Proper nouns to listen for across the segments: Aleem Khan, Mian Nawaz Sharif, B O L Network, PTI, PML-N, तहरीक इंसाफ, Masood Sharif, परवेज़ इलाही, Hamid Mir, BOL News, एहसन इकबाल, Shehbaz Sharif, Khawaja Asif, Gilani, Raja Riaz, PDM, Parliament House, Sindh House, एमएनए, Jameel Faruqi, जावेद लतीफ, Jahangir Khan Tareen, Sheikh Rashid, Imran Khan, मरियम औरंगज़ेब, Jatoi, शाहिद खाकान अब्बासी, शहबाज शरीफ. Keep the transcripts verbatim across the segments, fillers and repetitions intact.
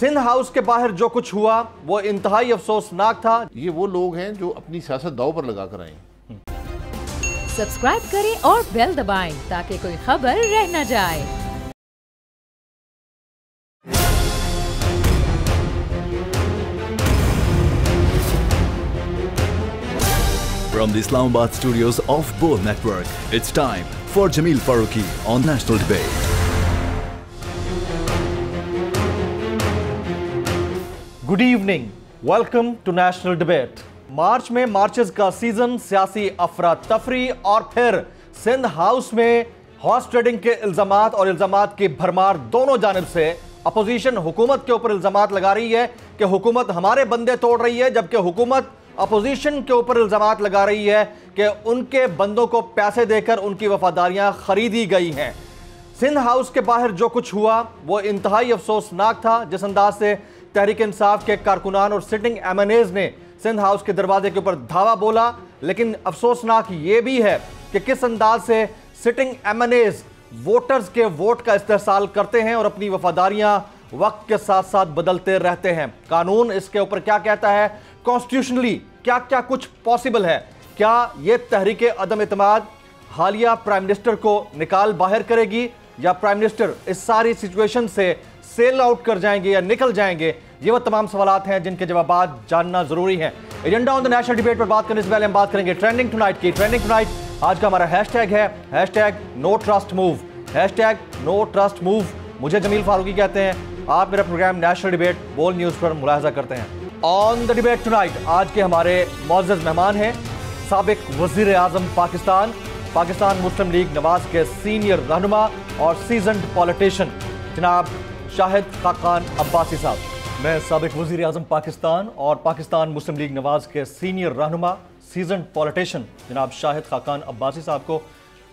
Sindh house के बाहर जो कुछ हुआ वो इंतहाई अफसोसनाक था। ये वो लोग हैं जो अपनी सियासत दाव पर लगा कर आए। सब्सक्राइब करें और बेल दबाएं ताकि कोई खबर रह न जाए। From the Islamabad studios of B O L Network, it's time for Jameel Faruqi on National Debate. Good evening. Welcome to National Debate. मार्च में मार्चेस का सीजन, सियासी अफरा-तफरी और फिर सिंध हाउस में हॉर्स ट्रेडिंग के इल्जामात और इल्जामात की भरमार दोनों जानिब से। अपोजिशन हुकूमत के ऊपर इल्जामात लगा रही है कि हुकूमत हमारे बंदे तोड़ रही है, जबकि हुकूमत अपोजिशन के ऊपर इल्जामात लगा रही है कि उनके बंदों को पैसे देकर उनकी वफादारियां खरीदी गई हैं। सिंध हाउस के बाहर जो कुछ हुआ वो इंतहाई अफसोसनाक था। जिस अंदाज से तहरीक इंसाफ के कारकुनान और सिटिंग एम एन एज ने सिंध हाउस के दरवाजे के ऊपर धावा बोला, लेकिन अफसोसनाक ये भी है कि किस अंदाज से sitting M N As voters के वोट का इस्तेहसाल करते हैं और अपनी वफादारियाँ वक्त के साथ साथ बदलते रहते हैं। कानून इसके ऊपर क्या कहता है, कॉन्स्टिट्यूशनली क्या क्या कुछ पॉसिबल है, क्या ये तहरीक अदम इतमाद हालिया प्राइम मिनिस्टर को निकाल बाहर करेगी या प्राइम मिनिस्टर इस सारी सिचुएशन से सेल आउट कर जाएंगे या निकल जाएंगे। ये वो तमाम सवालात हैं जिनके जवाब जानना जरूरी हैं। Agenda on the national debate पर बात करने से पहले हम बात करेंगे ट्रेंडिंग टुनाइट की। ट्रेंडिंग टुनाइट आज का हमारा हैशटैग है, hashtag no trust move, hashtag no trust move. मुझे जमील फारूकी कहते हैं, आप मेरा programme national debate Bol news पर मुलाहजा करते हैं। ऑन द डिबेट टुनाइट आज के हमारे मौजूद मेहमान हैं साबिक वज़ीर आज़म पाकिस्तान, पाकिस्तान मुस्लिम लीग नवाज के सीनियर रहनुमा और सीजन्ड पॉलिटिशियन जनाब शाहिद खाकान अब्बासी साहब। मैं साबिक वज़ीर आज़म पाकिस्तान और पाकिस्तान मुस्लिम लीग नवाज के सीनियर रहनुमा सीजन्ड पॉलिटिशियन जनाब शाहिद खाकान अब्बासी साहब को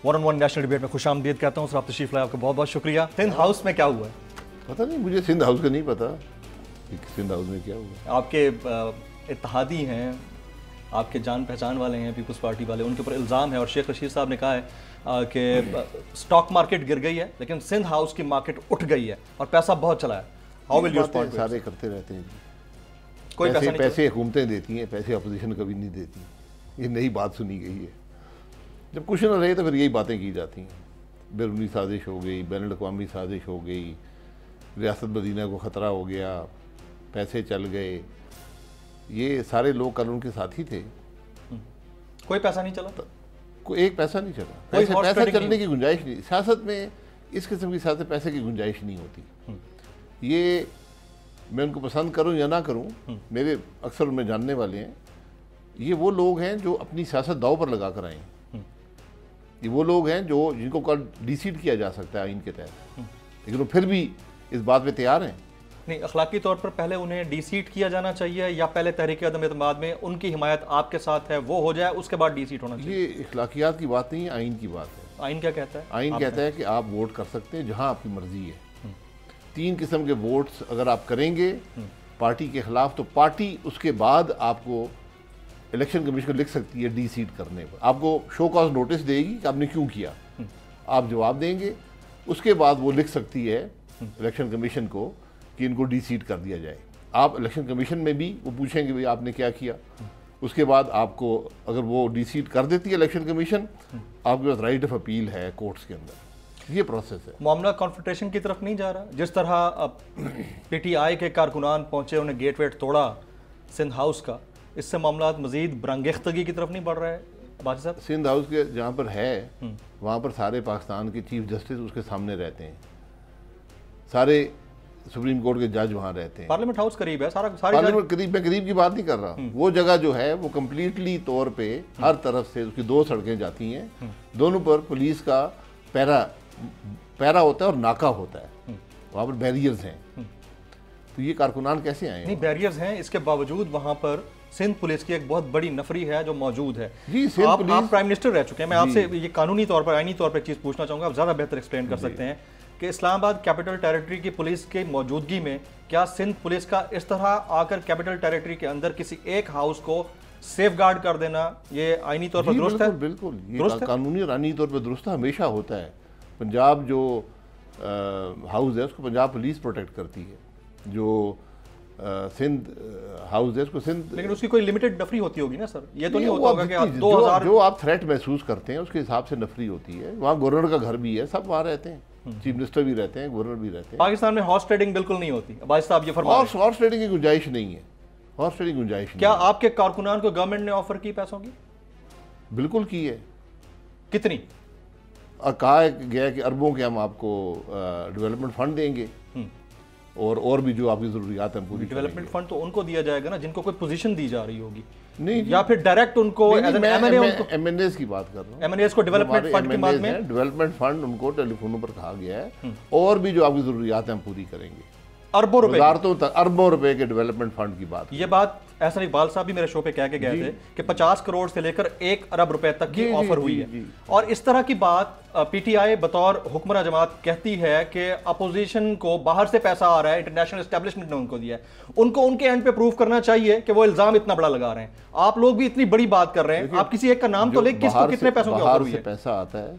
one on one national debate में खुश आमदीद कहता हूँ। सर आप तशरीफ लाए, आपका बहुत बहुत शुक्रिया। सिंध हाउस में क्या हुआ है पता नहीं, मुझे सिंध हाउस का नहीं पता सिंध हाउस में क्या हुआ। आपके इत्तहादी हैं, आपके जान पहचान वाले हैं पीपल्स पार्टी वाले, उनके ऊपर इल्ज़ाम है और शेख रशीद साहब ने कहा है कि स्टॉक मार्केट गिर गई है लेकिन सिंध हाउस की मार्केट उठ गई है और पैसा बहुत चला है। How will you respond? सारे करते रहते हैं, कोई पैसे पैसे हुकूमतें देती हैं, पैसे अपोजिशन कभी नहीं देती। ये नई बात सुनी गई है, जब कुछ ना रहे तो फिर यही बातें की जाती हैं। बैरूनी साजिश हो गई, बैन अवी साजिश हो गई, रियासत मदीना को ख़तरा हो गया, पैसे चल गए, ये सारे लोग कल उनके साथ ही थे। कोई पैसा नहीं चला, कोई एक पैसा नहीं चला। पैसे, पैसा चलने की गुंजाइश नहीं, सियासत में इस किस्म की सियासत पैसे की गुंजाइश नहीं होती। ये मैं उनको पसंद करूं या ना करूं, मेरे अक्सर उनमें जानने वाले हैं। ये वो लोग हैं जो अपनी सियासत दाव पर लगा कर आए। ये वो लोग हैं जो जिनको कल डिसीड किया जा सकता है आइन के तहत, लेकिन वो फिर भी इस बात पे तैयार हैं। नहीं, अखलाकी तौर पर पहले उन्हें डीसीट किया जाना चाहिए या पहले तहरीक अदम एतमाद में उनकी हिमायत आपके साथ है वो हो जाए, उसके बाद डीसीट होना चाहिए। ये अखलाकियात की बात नहीं है, आइन की बात है। आइन क्या कहता है? आइन कहता है कि आप वोट कर सकते हैं जहां आपकी मर्जी है। तीन किस्म के वोट्स अगर आप करेंगे पार्टी के खिलाफ तो पार्टी उसके बाद आपको इलेक्शन कमीशन को लिख सकती है डीसीट करने पर। आपको शो कॉज नोटिस देगी कि आपने क्यों किया, आप जवाब देंगे, उसके बाद वो लिख सकती है इलेक्शन कमीशन को कि इनको डीसीट कर दिया जाए। आप इलेक्शन कमीशन में भी वो पूछेंगे भाई आपने क्या किया, उसके बाद आपको अगर वो डीसीट कर देती है इलेक्शन कमीशन, आपके पास राइट ऑफ अपील है कोर्ट्स के अंदर। ये प्रोसेस है। मामला कॉन्फ्रंटेशन की तरफ नहीं जा रहा, जिस तरह पीटीआई के कारकुनान पहुंचे, उन्हें गेट वेट तोड़ा सिंध हाउस का, इससे मामला मजीद बरंगेख्तगी की तरफ नहीं बढ़ रहा है? बाजी साहब, सिंध हाउस के जहाँ पर है वहाँ पर सारे पाकिस्तान के चीफ जस्टिस उसके सामने रहते हैं, सारे सुप्रीम कोर्ट के जज वहाँ रहते हैं, पार्लियामेंट हाउस करीब है, सारा सारे पार्लियामेंट करीब। मैं करीब की बात नहीं कर रहा, वो जगह जो है वो कम्प्लीटली तौर पे हर तरफ से उसकी दो सड़कें जाती हैं, दोनों पर पुलिस का पैरा पैरा होता है और नाका होता है, वहाँ पर बैरियर्स हैं। तो ये कारकुनान कैसे आए? नहीं, बैरियर्स हैं, इसके बावजूद वहाँ पर सिंध पुलिस की एक बहुत बड़ी नफरी है जो मौजूद है। जी, सिंध आप प्राइम मिनिस्टर रह चुके हैं, मैं आपसे ये कानूनी तौर पर, आइनी तौर पर एक चीज़ पूछना चाहूँगा, आप ज़्यादा बेहतर एक्सप्लेन कर सकते हैं कि इस्लामाबाद कैपिटल टेरिटरी की पुलिस की मौजूदगी में क्या सिंध पुलिस का इस तरह आकर कैपिटल टेरिटरी के अंदर किसी एक हाउस को सेफगार्ड कर देना ये आईनी तौर पर दुरुस्त है? बिल्कुल, ये कानूनी और आईनी तौर पर दुरुस्त हमेशा होता है। पंजाब जो आ, हाउस है उसको पंजाब पुलिस प्रोटेक्ट करती है, जो सिंध हाउस है उसको सिंध, लेकिन उसकी कोई लिमिटेड नफरी होती होगी ना सर, ये तो नहीं, नहीं होता होगा कि आप दो हज़ार जो आप थ्रेट महसूस करते हैं उसके हिसाब से नफरी होती है। वहाँ गवर्नर का घर भी है, सब वहाँ रहते हैं, चीफ मिनिस्टर भी रहते हैं, गवर्नर भी रहते हैं। पाकिस्तान में हॉर्स ट्रेडिंग बिल्कुल नहीं होती, अब्बास साहब ये फरमा रहे हैं। हॉर्स ट्रेडिंग की गुंजाइश नहीं है, हॉर्स ट्रेडिंग गुंजाइश नहीं। क्या आपके कारकुनान को गवर्नमेंट ने ऑफर की पैसों की? बिल्कुल की है। कितनी? कहा गया कि अरबों के हम आपको डेवलपमेंट फंड देंगे और और भी जो आपकी जरूरियात हैं पूरी। डेवलपमेंट फंड तो उनको दिया जाएगा ना जिनको कोई पोजीशन दी जा रही होगी, नहीं या फिर डायरेक्ट उनको एमएनएस की बात कर रहा हूँ, एमएनएस को डेवलपमेंट फंड के बाद में डेवलपमेंट फंड उनको टेलीफोनों पर कहा गया है और भी जो आपकी जरूरियात हैं हम पूरी करेंगे। अरबों रुपए, अरबों रुपए के डेवलपमेंट फंड की बात। ये बात एहसन इकबाल साहब भी मेरे शो पे कह के गए थे कि पचास करोड़ से लेकर एक अरब रुपए तक की ऑफर हुई है। और इस तरह की बात पीटीआई बतौर हुक्मरान जमात कहती है कि अपोजिशन को बाहर से पैसा आ रहा है, इंटरनेशनल एस्टेब्लिशमेंट ने उनको दिया है, उनको उनके एंड पे प्रूव करना चाहिए कि वो इल्जाम इतना बड़ा लगा रहे हैं। आप लोग भी इतनी बड़ी बात कर रहे हैं, आप किसी एक का नाम तो ले, किसको कितने पैसों की ऑफर हुई है। पैसा आता है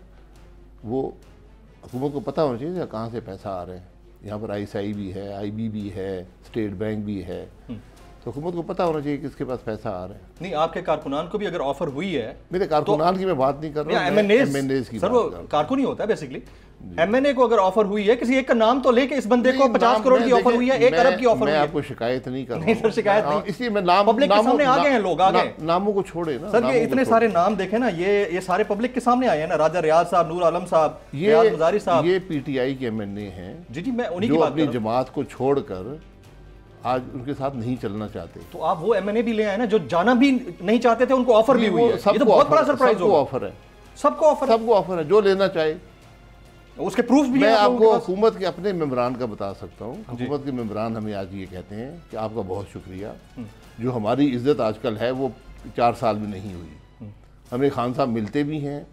वो हुकूमत को पता होना चाहिए कहाँ से पैसा आ रहे हैं। यहाँ पर आईसीआई भी है, आईबी भी है, स्टेट बैंक भी है, तो हुकूमत को पता होना चाहिए किसके पास पैसा आ रहा है। नहीं, आपके कारकुनान को भी अगर ऑफर हुई है, मेरे कारकुनान तो, की मैं बात नहीं कर रहा हूँ, एमएनएस की। सर वो कारकुन ही होता है बेसिकली। एमएनए को अगर ऑफर हुई है, किसी एक का नाम तो लेके इस बंदे को पचास करोड़ की ऑफर हुई है, एक अरब की ऑफर हुई है। आपको शिकायत नहीं कर रहा हूं सर, शिकायत नहीं, इसलिए मैं नाम पब्लिक के सामने आ गए हैं लोग, आ गए नामों को छोड़े ना सर, ये इतने सारे नाम देखे ना, ये ये सारे पब्लिक के सामने आए हैं ना, राजा रियाज साहब, नूर आलम साहब, रियाज मजारी साहब, ये पीटीआई के एमएनए हैं। जी जी, मैं उन्हीं की बात कर रहा हूं, अपनी जमात को छोड़कर आज उनके साथ नहीं चलना चाहते। तो आप वो एमएनए भी ले आए ना जो जाना भी नहीं चाहते थे, उनको ऑफर भी हुई है। ये तो बहुत बड़ा सरप्राइज होगा। ऑफर है सबको, ऑफर सबको ऑफर है, जो लेना चाहे उसके प्रूफ भी। मैं आपको हुकूमत के अपने मेम्बरान का बता सकता हूँ, हुकूमत के मेम्बरान हमें आज ये कहते हैं कि आपका बहुत शुक्रिया, जो हमारी इज्जत आजकल है वो चार साल में नहीं हुई। हमें खान साहब मिलते भी हैं,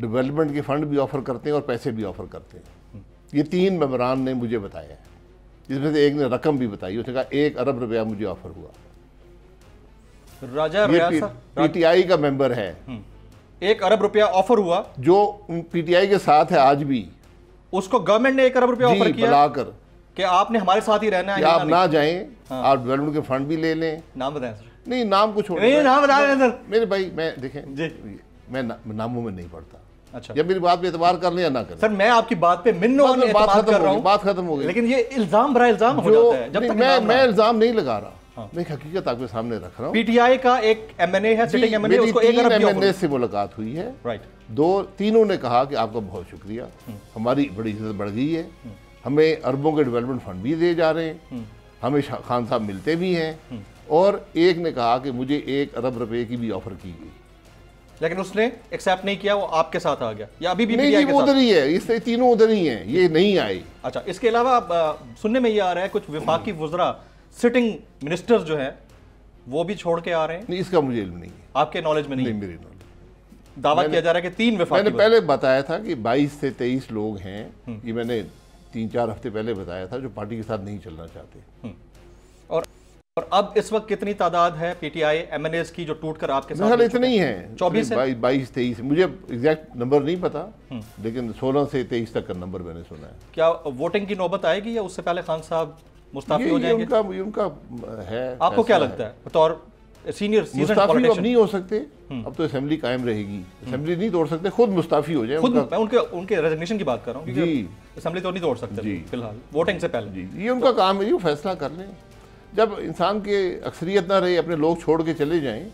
डेवलपमेंट के फंड भी ऑफर करते हैं और पैसे भी ऑफर करते हैं। ये तीन मेम्बरान ने मुझे बताया है, जिसमें से एक ने रकम भी बताई, उसने कहा एक अरब रुपया मुझे ऑफर हुआ। राजा रियाज पीटीआई का मेंबर है, एक अरब रुपया ऑफर हुआ, जो पीटीआई के साथ है आज भी, उसको गवर्नमेंट ने एक अरब रुपया ऑफर किया बुलाकर कि आपने हमारे साथ ही रहना है, आप ना जाएं, आप डेवलपमेंट के फंड भी ले लें। नाम बताएं सर। नहीं, नाम कुछ नाम बता रहे हैं सर मेरे भाई, मैं देखें मैं नामों में नहीं पड़ता। अच्छा, जब मेरी बात पे एतबार कर ले या ना कर, सर मैं आपकी बात पे मिन्नो वाले बात कर रहा हूं, बात खत्म हो गई। लेकिन ये इल्जाम बड़ा इल्जाम हो जाता है, जब तक मैं मैं इल्जाम नहीं लगा रहा, मैं एक हकीकत आपके सामने रख रहा हूं। पीटीआई का एक एमएनए है, सिटिंग एमएनए, उसको एक अरब की एमएनए से मुलाकात हुई है, राइट। दो तीनों ने कहा कि आपका बहुत शुक्रिया, हमारी बड़ी इज्जत बढ़ गई है, हमें अरबों के डेवलपमेंट फंड भी दिए जा रहे हैं, हमें खान साहब मिलते भी हैं, और एक ने कहा कि मुझे एक अरब रुपए की भी ऑफर की गई, लेकिन उसने एक्सेप्ट नहीं किया, वो आपके साथ आ गया या अभी भी नहीं, नहीं, के साथ? उधर ही है, इससे तीनों उधर ही हैं, ये नहीं आई। अच्छा, इसके अलावा आप सुनने में ये आ रहा है कुछ वफाकी वुज़रा, सिटिंग मिनिस्टर्स जो हैं वो भी छोड़ के आ रहे हैं। नहीं, इसका मुझे इल्म नहीं है, आपके नॉलेज में नहीं, नहीं मेरी नॉलेज। दावा किया जा रहा है कि तीन वफाकी, मैंने पहले बताया था कि बाईस से तेईस लोग हैं, ये मैंने तीन चार हफ्ते पहले बताया था, जो पार्टी के साथ नहीं चलना चाहते। और और अब इस वक्त कितनी तादाद है पीटीआई एमएनएस की जो टूटकर आपके साथ? इतनी है, चौबीस बाईस तेईस, मुझे एग्जैक्ट नंबर नहीं पता, लेकिन सोलह से तेईस तक का नंबर मैंने सुना है। क्या वोटिंग की नौबत आएगी या उससे पहले खान साहब मुस्तफी हो जाएंगे? उनका, उनका है। आपको क्या लगता है, है? बतौर सीनियर सीजन पॉलिटिशियन अब नहीं हो सकते, अब तो असेंबली कायम रहेगी, असेंबली नहीं तोड़ सकते, खुद मुस्ताफी हो जाए। खुद मैं उनके उनके रेजिग्नेशन की बात कर रहा हूँ जी, असेंबली तो नहीं तोड़ सकते फिलहाल वोटिंग से पहले। ये उनका काम है, फैसला कर लें। जब इंसान के अक्सरियत ना रहे, अपने लोग छोड़ के चले जाएं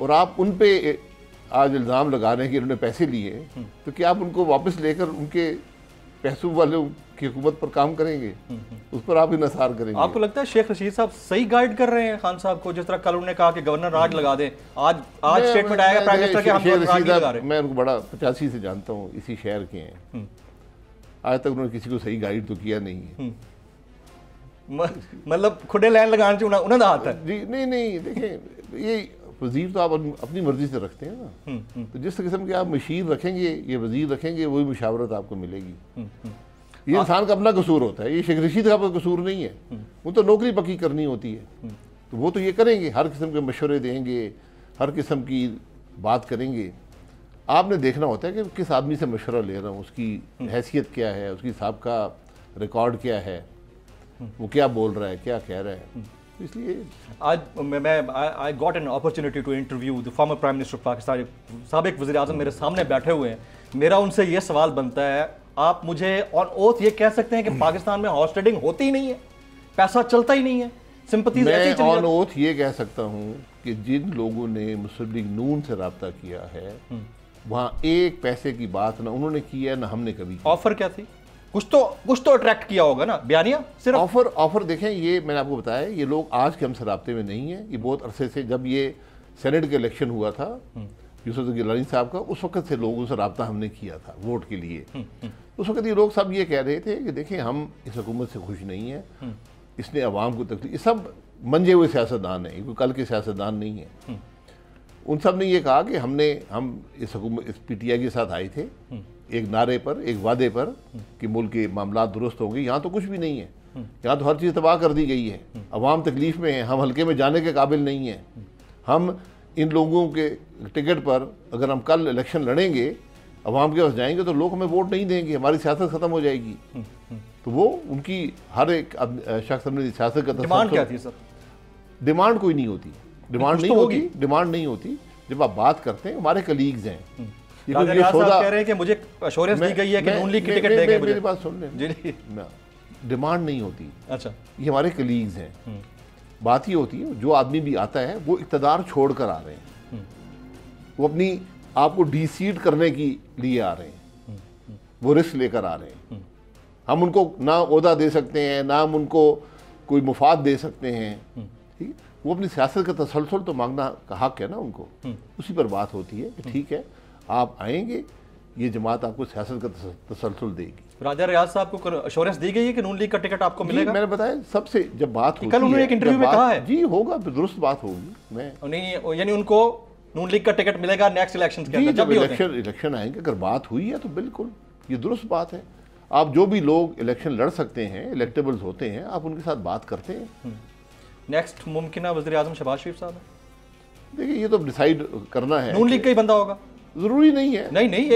और आप उन पे आज इल्ज़ाम लगा रहे हैं कि उन्होंने पैसे लिए, तो क्या आप उनको वापस लेकर उनके पैसों वाले की हुकूमत पर काम करेंगे? उस पर आप इनसार करेंगे? आपको लगता है शेख रशीद साहब सही गाइड कर रहे हैं खान साहब को, जिस तरह कल उन्होंने कहा कि गवर्नर राज लगा दें, आज आज स्टेटमेंट आएगा प्राइम मिनिस्टर के हम राज लगा रहे हैं। मैं उनको बड़ा पचासी से जानता हूँ, इसी शहर के हैं, आज तक उन्होंने किसी को सही गाइड तो किया नहीं है। मतलब खुदे लाइन लगाने से उन्हें ना आता है जी। नहीं नहीं, देखें ये वजीर तो आप अपनी मर्जी से रखते हैं ना, तो जिस किस्म के आप मशीर रखेंगे, ये वजीर रखेंगे, वही मुशावरत आपको मिलेगी। ये इंसान का अपना कसूर होता है, ये शेख रशीद का कसूर नहीं है, वो तो नौकरी पक्की करनी होती है, तो वो तो ये करेंगे, हर किस्म के मशवरे देंगे, हर किस्म की बात करेंगे। आपने देखना होता है कि किस आदमी से मशवरा ले रहा हूँ, उसकी हैसियत क्या है, उसकी साहब का रिकॉर्ड क्या है, वो क्या बोल रहा है, क्या कह रहा है। इसलिए आज मैं I got an opportunity to interview the former prime minister of Pakistan, साबिक वज़ीर आज़म, मेरे सामने बैठे हुए हैं। मेरा उनसे ये सवाल बनता है, आप मुझे ऑन ओथ ये कह सकते हैं कि पाकिस्तान में हॉर्स ट्रेडिंग होती ही नहीं है, पैसा चलता ही नहीं है, सिंपथीज ऐसी चीज़? मैं ऑन ओथ ये कह सकता हूँ कि जिन लोगों ने मुस्लिम लीग नून से रब्ता किया है वहाँ एक पैसे की बात ना उन्होंने की है ना हमने कभी। ऑफर क्या थी? कुछ तो कुछ तो अट्रैक्ट किया होगा ना, बयानिया सिर्फ? ऑफर ऑफर देखें, ये मैंने आपको बताया, ये लोग आज के हम सराब्ते में नहीं है, ये बहुत अरसे से, जब ये सेनेट का इलेक्शन हुआ था यूसुफ गिलानी साहब का, उस वक्त से लोगों से रब्ता हमने किया था वोट के लिए। उस वक्त ये लोग सब ये कह रहे थे कि देखें हम इस हुकूमत से खुश नहीं है, इसने आवाम को तकलीफ, सब मंजे हुए सियासतदान हैं, कोई कल के सियासतदान नहीं है। उन सब ने ये कहा कि हमने हम इस हुकूमत इस पीटीआई के साथ आए थे एक नारे पर, एक वादे पर कि मुल्क के मामला दुरुस्त होंगे, यहाँ तो कुछ भी नहीं है, यहाँ तो हर चीज़ तबाह कर दी गई है, अवाम तकलीफ़ में है, हम हल्के में जाने के काबिल नहीं हैं, हम इन लोगों के टिकट पर अगर हम कल इलेक्शन लड़ेंगे अवाम के पास जाएंगे तो लोग हमें वोट नहीं देंगे, हमारी सियासत ख़त्म हो जाएगी। तो वो उनकी हर एक शख्स हमने सियासत का डिमांड क्या थी सर? डिमांड कोई नहीं होती, डिमांड नहीं होगी, डिमांड नहीं होती। जब आप बात करते हैं, हमारे कलीग्स हैं, मुझे अश्योरेंस दी गई है कि नून लीग की टिकट देंगे, मेरी बात सुन लें, डिमांड नहीं होती। अच्छा, ये हमारे कलीग्स हैं। बात ये होती है जो आदमी भी आता है वो इक़्तिदार छोड़ कर आ रहे हैं, वो अपनी आपको डिसीड करने के लिए आ रहे हैं, वो रिस्क लेकर आ रहे हैं। हम उनको ना ओहदा दे सकते हैं, ना हम उनको कोई मुफाद दे सकते हैं, ठीक है, वो अपनी सियासत का तसलसल तो मांगना का हक है ना उनको, उसी पर बात होती है कि ठीक है आप आएंगे, ये जमात आपको सियासत का तसलसल देगी। राजा रियाज साहब को अश्योरेंस दी गई है कि नून लीग का टिकट आपको मिलेगा? मैंने बताया सबसे जब बात होती है, कल उन्होंने एक इंटरव्यू में कहा है जी, होगा, दुरुस्त बात होगी। मैं नहीं, यानी उनको नून लीग का टिकट मिलेगा नेक्स्ट इलेक्शन के अंदर, जब इलेक्शन इलेक्शन आएंगे, अगर बात हुई है तो बिल्कुल ये दुरुस्त बात है। आप जो भी लोग इलेक्शन लड़ सकते हैं, इलेक्टेबल्स होते हैं, आप उनके साथ बात करते हैं। नेक्स्ट मुमकिन वज़ीरे आज़म शहबाज शरीफ साहब है, देखिए ये तो डिसाइड करना है, नून लीग का ही बंदा होगा, जरूरी नहीं है। नहीं नहीं,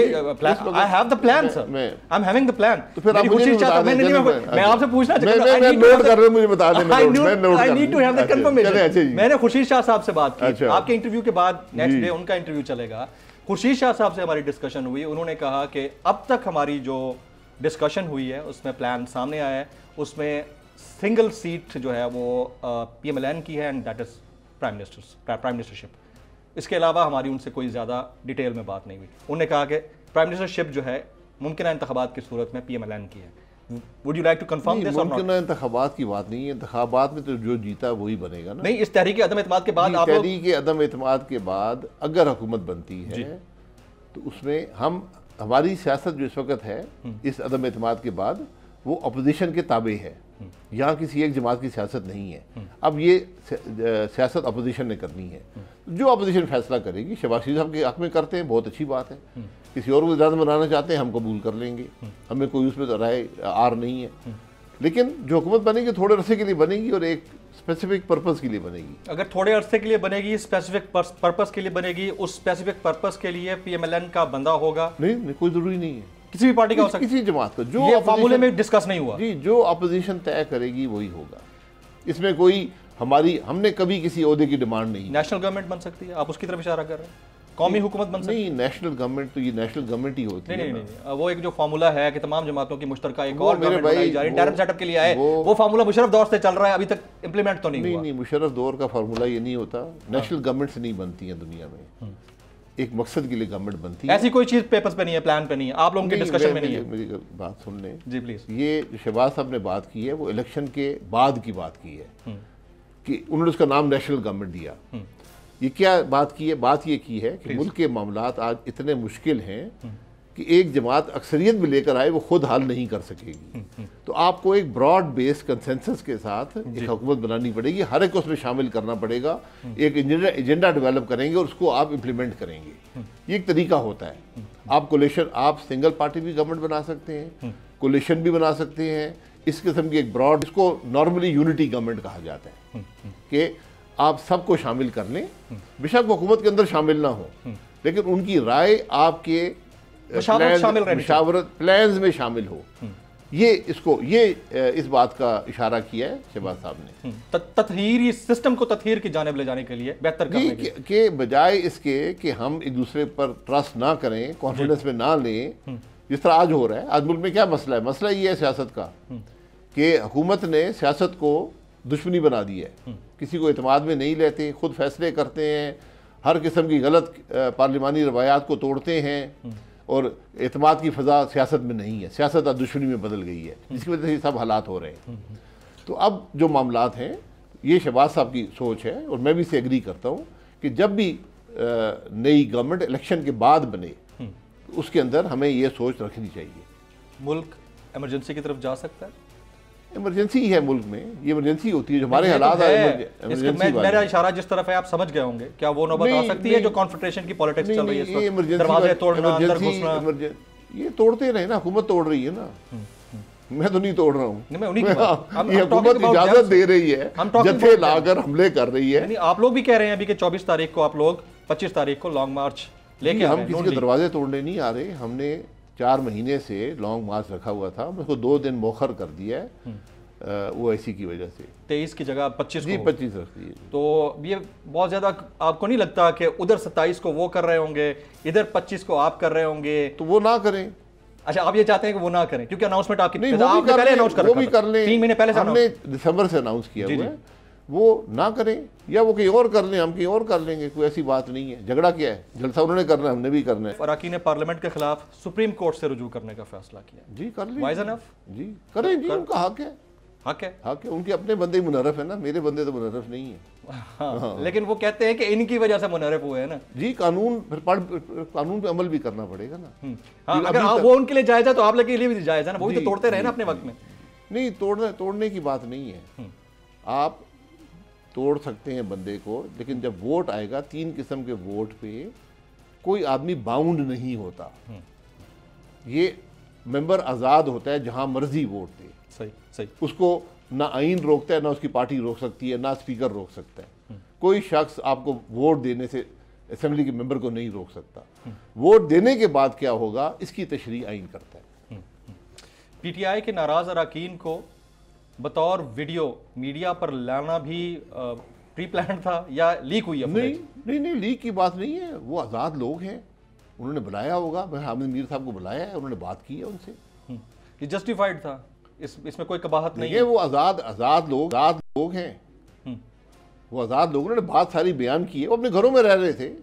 plan I have the plan sir, I am having the plan. तो फिर आप मुझे बता दें, मैं आपसे पूछना चाहता हूं, मैं नोट कर रहा हूं, मुझे बता दें, मैं not I need to have the confirmation. मैंने खुर्शीद शाह साहब से बात की आपके इंटरव्यू के बाद, नेक्स्ट डे उनका इंटरव्यू चलेगा, खुर्शीद शाह साहब से हमारी डिस्कशन हुई, उन्होंने कहा कि अब तक हमारी जो डिस्कशन हुई है उसमें प्लान सामने आया है, उसमें सिंगल सीट जो है वो पीएमएलएन की है, and that is prime minister prime ministership. इसके अलावा हमारी उनसे कोई ज़्यादा डिटेल में बात नहीं हुई। उन्होंने कहा कि प्राइम मिनिस्टरशिप जो है मुमकिन इंतखाबात की सूरत में पीएमएलएन की है। Would you like to confirm this? मुमकिन इंतखाबात की बात नहीं है, इंतखाबात में तो जो जीता वही बनेगा ना। नहीं, इस तहरीक अदम एतमाद के बाद, तहरीक अदम एतमाद के बाद अगर हुकूमत बनती है तो उसमें हम हमारी सियासत जो इस वक्त है इस अदम एतमाद के बाद वो अपोजिशन के ताबे है, यहाँ किसी एक जमात की सियासत नहीं है। अब ये सियासत अपोजिशन ने करनी है, जो अपोजिशन फैसला करेगी, शहबाज शरीफ साहब के हक में करते हैं, बहुत अच्छी बात है। किसी और को इजाज़त बनाना चाहते हैं हम कबूल कर लेंगे, हमें कोई उसमें तो राय आर नहीं है, लेकिन जो हुकूमत बनेगी थोड़े अरसे के लिए बनेगी और एक स्पेसिफिक पर्पस के लिए बनेगी। अगर थोड़े अरसे के लिए बनेगी, स्पेसिफिक पर्पस के लिए बनेगी, उस स्पेसिफिक पर्पस के लिए पीएमएलएन का बंदा होगा? नहीं, कोई ज़रूरी नहीं है, किसी भी पार्टी का हो सकता है, किसी जमात का, जो फार्मूले में डिस्कस नहीं हुआ जी, जो अपोजिशन तय करेगी वही होगा। इसमें कोई हमारी, हमने कभी किसी ओहदे की डिमांड नहीं। नेशनल गवर्नमेंट बन सकती है, आप उसकी तरफ इशारा कर रहे हैं, कौमी हुकूमत बन सकती है? नहीं, नेशनल गवर्नमेंट तो ये नेशनल गवर्नमेंट ही होती है। नहीं नहीं, वो एक जो फार्मूला है कि तमाम जमातों की मुश्तरका एक और गवर्नमेंट बनाई जा रही है, इंटरिम सेटअप के लिए आए, वो फार्मूला मुशर्रफ दौर से चल रहा है, अभी तक इंप्लीमेंट तो नहीं हुआ। नहीं नहीं, मुशर्रफ दौर का फार्मूला ये नहीं होता, नेशनल गवर्नमेंट नहीं बनती है दुनिया में, एक मकसद के लिए गवर्नमेंट बनती है। ऐसी कोई चीज़ पेपर्स पे नहीं है, प्लान पे नहीं है, आप लोगों के डिस्कशन में नहीं है। मेरी बात सुन लें जी प्लीज़। ये शहबाज साहब ने बात की है, वो इलेक्शन के बाद की बात की है कि उन्होंने उसका नाम नेशनल गवर्नमेंट दिया। ये क्या बात की है? बात ये की है कि मुल्क के मामलात आज इतने मुश्किल हैं कि एक जमात अक्सरियत भी लेकर आए वो खुद हल नहीं कर सकेगी, तो आपको एक ब्रॉड बेस्ड कंसेंसस के साथ एक हुकूमत बनानी पड़ेगी, हर एक को उसमें शामिल करना पड़ेगा, एक एजेंडा डेवलप करेंगे और उसको आप इम्प्लीमेंट करेंगे। ये एक तरीका होता है। आप कोलेशन, आप सिंगल पार्टी भी गवर्नमेंट बना सकते हैं, कोलेशन भी बना सकते हैं, इस किस्म की एक ब्रॉड, इसको नॉर्मली यूनिटी गवर्नमेंट कहा जाता है कि आप सबको शामिल कर लें, बेशक हुकूमत के अंदर शामिल ना हो लेकिन उनकी राय आपके शामिल प्लान्स में शामिल हो। ये इसको ये इस बात का इशारा किया है शहबाज साहब ने, तत्हीरी सिस्टम को तत्हीर की जानिब ले जाने के लिए बेहतर करने के, के बजाय इसके कि हम एक दूसरे पर ट्रस्ट ना करें, कॉन्फिडेंस में ना लें, जिस तरह आज हो रहा है। आज मुल्क में क्या मसला है? मसला ये है सियासत का कि हुकूमत ने सियासत को दुश्मनी बना दी है, किसी को एतमाद में नहीं लेते, खुद फैसले करते हैं, हर किस्म की गलत पार्लिमानी रवायात को तोड़ते हैं और एतमाद की फ़ज़ा सियासत में नहीं है, सियासत अब दुश्मनी में बदल गई है, जिसकी वजह से ये सब हालात हो रहे हैं। तो अब जो मामलात हैं ये शहबाज साहब की सोच है और मैं भी इसे एग्री करता हूँ कि जब भी नई गवर्नमेंट इलेक्शन के बाद बने तो उसके अंदर हमें ये सोच रखनी चाहिए। मुल्क इमरजेंसी की तरफ जा सकता है, इमरजेंसी ही है मुल्क में, ये इमरजेंसी होती है जो हमारे हालात है। मेरा इशारा जिस तरफ है आप समझ गए होंगे, क्या वो नौबत आ सकती है जो कॉन्फ्रेंटेशन की पॉलिटिक्स चल रही है? दरवाजे तोड़ना, अंदर घुसना, ये तोड़ते रहे ना, हुकूमत तोड़ रही है ना, मैं तो नहीं तोड़ रहा हूँ, ये हुकूमत इजाजत दे रही है, जत्थे लाकर हमले कर रही है। आप लोग भी कह रहे हैं अभी कि चौबीस तारीख को आप लोग पच्चीस तारीख को लॉन्ग मार्च लेके, हम किसी के दरवाजे तोड़ने नहीं आ रहे, हमने चार महीने से लॉन्ग मार्च रखा हुआ था, उसको दो दिन मोखर कर दिया है वो इसी की वजह से, तेईस की जगह पच्चीस को पच्चीस रखती है। तो ये बहुत ज़्यादा आपको नहीं लगता कि उधर सत्ताईस को वो कर रहे होंगे, इधर पच्चीस को आप कर रहे होंगे, तो वो ना करें? अच्छा, आप ये चाहते हैं कि वो ना करें क्योंकि अनाउंसमेंट आपकी नहीं, वो भी पहले अनाउंस कर लें, तीन महीने पहले हमने दिसंबर से अनाउंस किया हुआ है, वो ना करें या वो कहीं और कर लें, हम कहीं और कर लेंगे, कोई ऐसी बात नहीं है। झगड़ा क्या है, जलसा उन्होंने करना है, हमने भी करना है। अराकीन ने पार्लियामेंट के खिलाफ सुप्रीम कोर्ट से रुजू करने का फैसला किया। जी कर लें, जी करें जी, उनका हक है, हक है, हक है, उनके अपने बंदे ही मुनरफ है ना, मेरे बंदे तो मुनरफ नहीं है। हाँ, हाँ। लेकिन वो कहते हैं कि इनकी वजह से मुनरफ हुए हैं ना। जी कानून, फिर कानून पे अमल भी करना पड़ेगा ना। हाँ, अगर वो उनके लिए जायज़ है तो आप लोग के लिए भी जायज़ है ना, वो भी तो तोड़ते रहे ना अपने वक्त में। नहीं तोड़ना, तोड़ने की बात नहीं है, आप तोड़ सकते हैं बंदे को, लेकिन जब वोट आएगा तीन किस्म के वोट पे कोई आदमी बाउंड नहीं होता, ये मेंबर आज़ाद होता है जहां मर्जी वोट दे। सही सही, उसको ना आइन रोकता है, ना उसकी पार्टी रोक सकती है, ना स्पीकर रोक सकता है, कोई शख्स आपको वोट देने से असेंबली के मेंबर को नहीं रोक सकता। वोट देने के बाद क्या होगा इसकी तशरीह आइन करता है। पीटीआई के नाराज़ अरकान को बतौर वीडियो मीडिया पर लाना भी प्री प्लान था या लीक हुई? नहीं नहीं नहीं, लीक की बात नहीं है, वो आज़ाद लोग हैं, उन्होंने बुलाया होगा, मैं हामिद मीर साहब को बुलाया है, उन्होंने बात की है उनसे, ये जस्टिफाइड था, इस इसमें कोई कबाहत नहीं, नहीं है, वो आज़ाद आज़ाद लोग आज़ाद लोग हैं, वो आज़ाद लोग, उन्होंने बात सारी बयान की है, वो अपने घरों में रह रहे थे,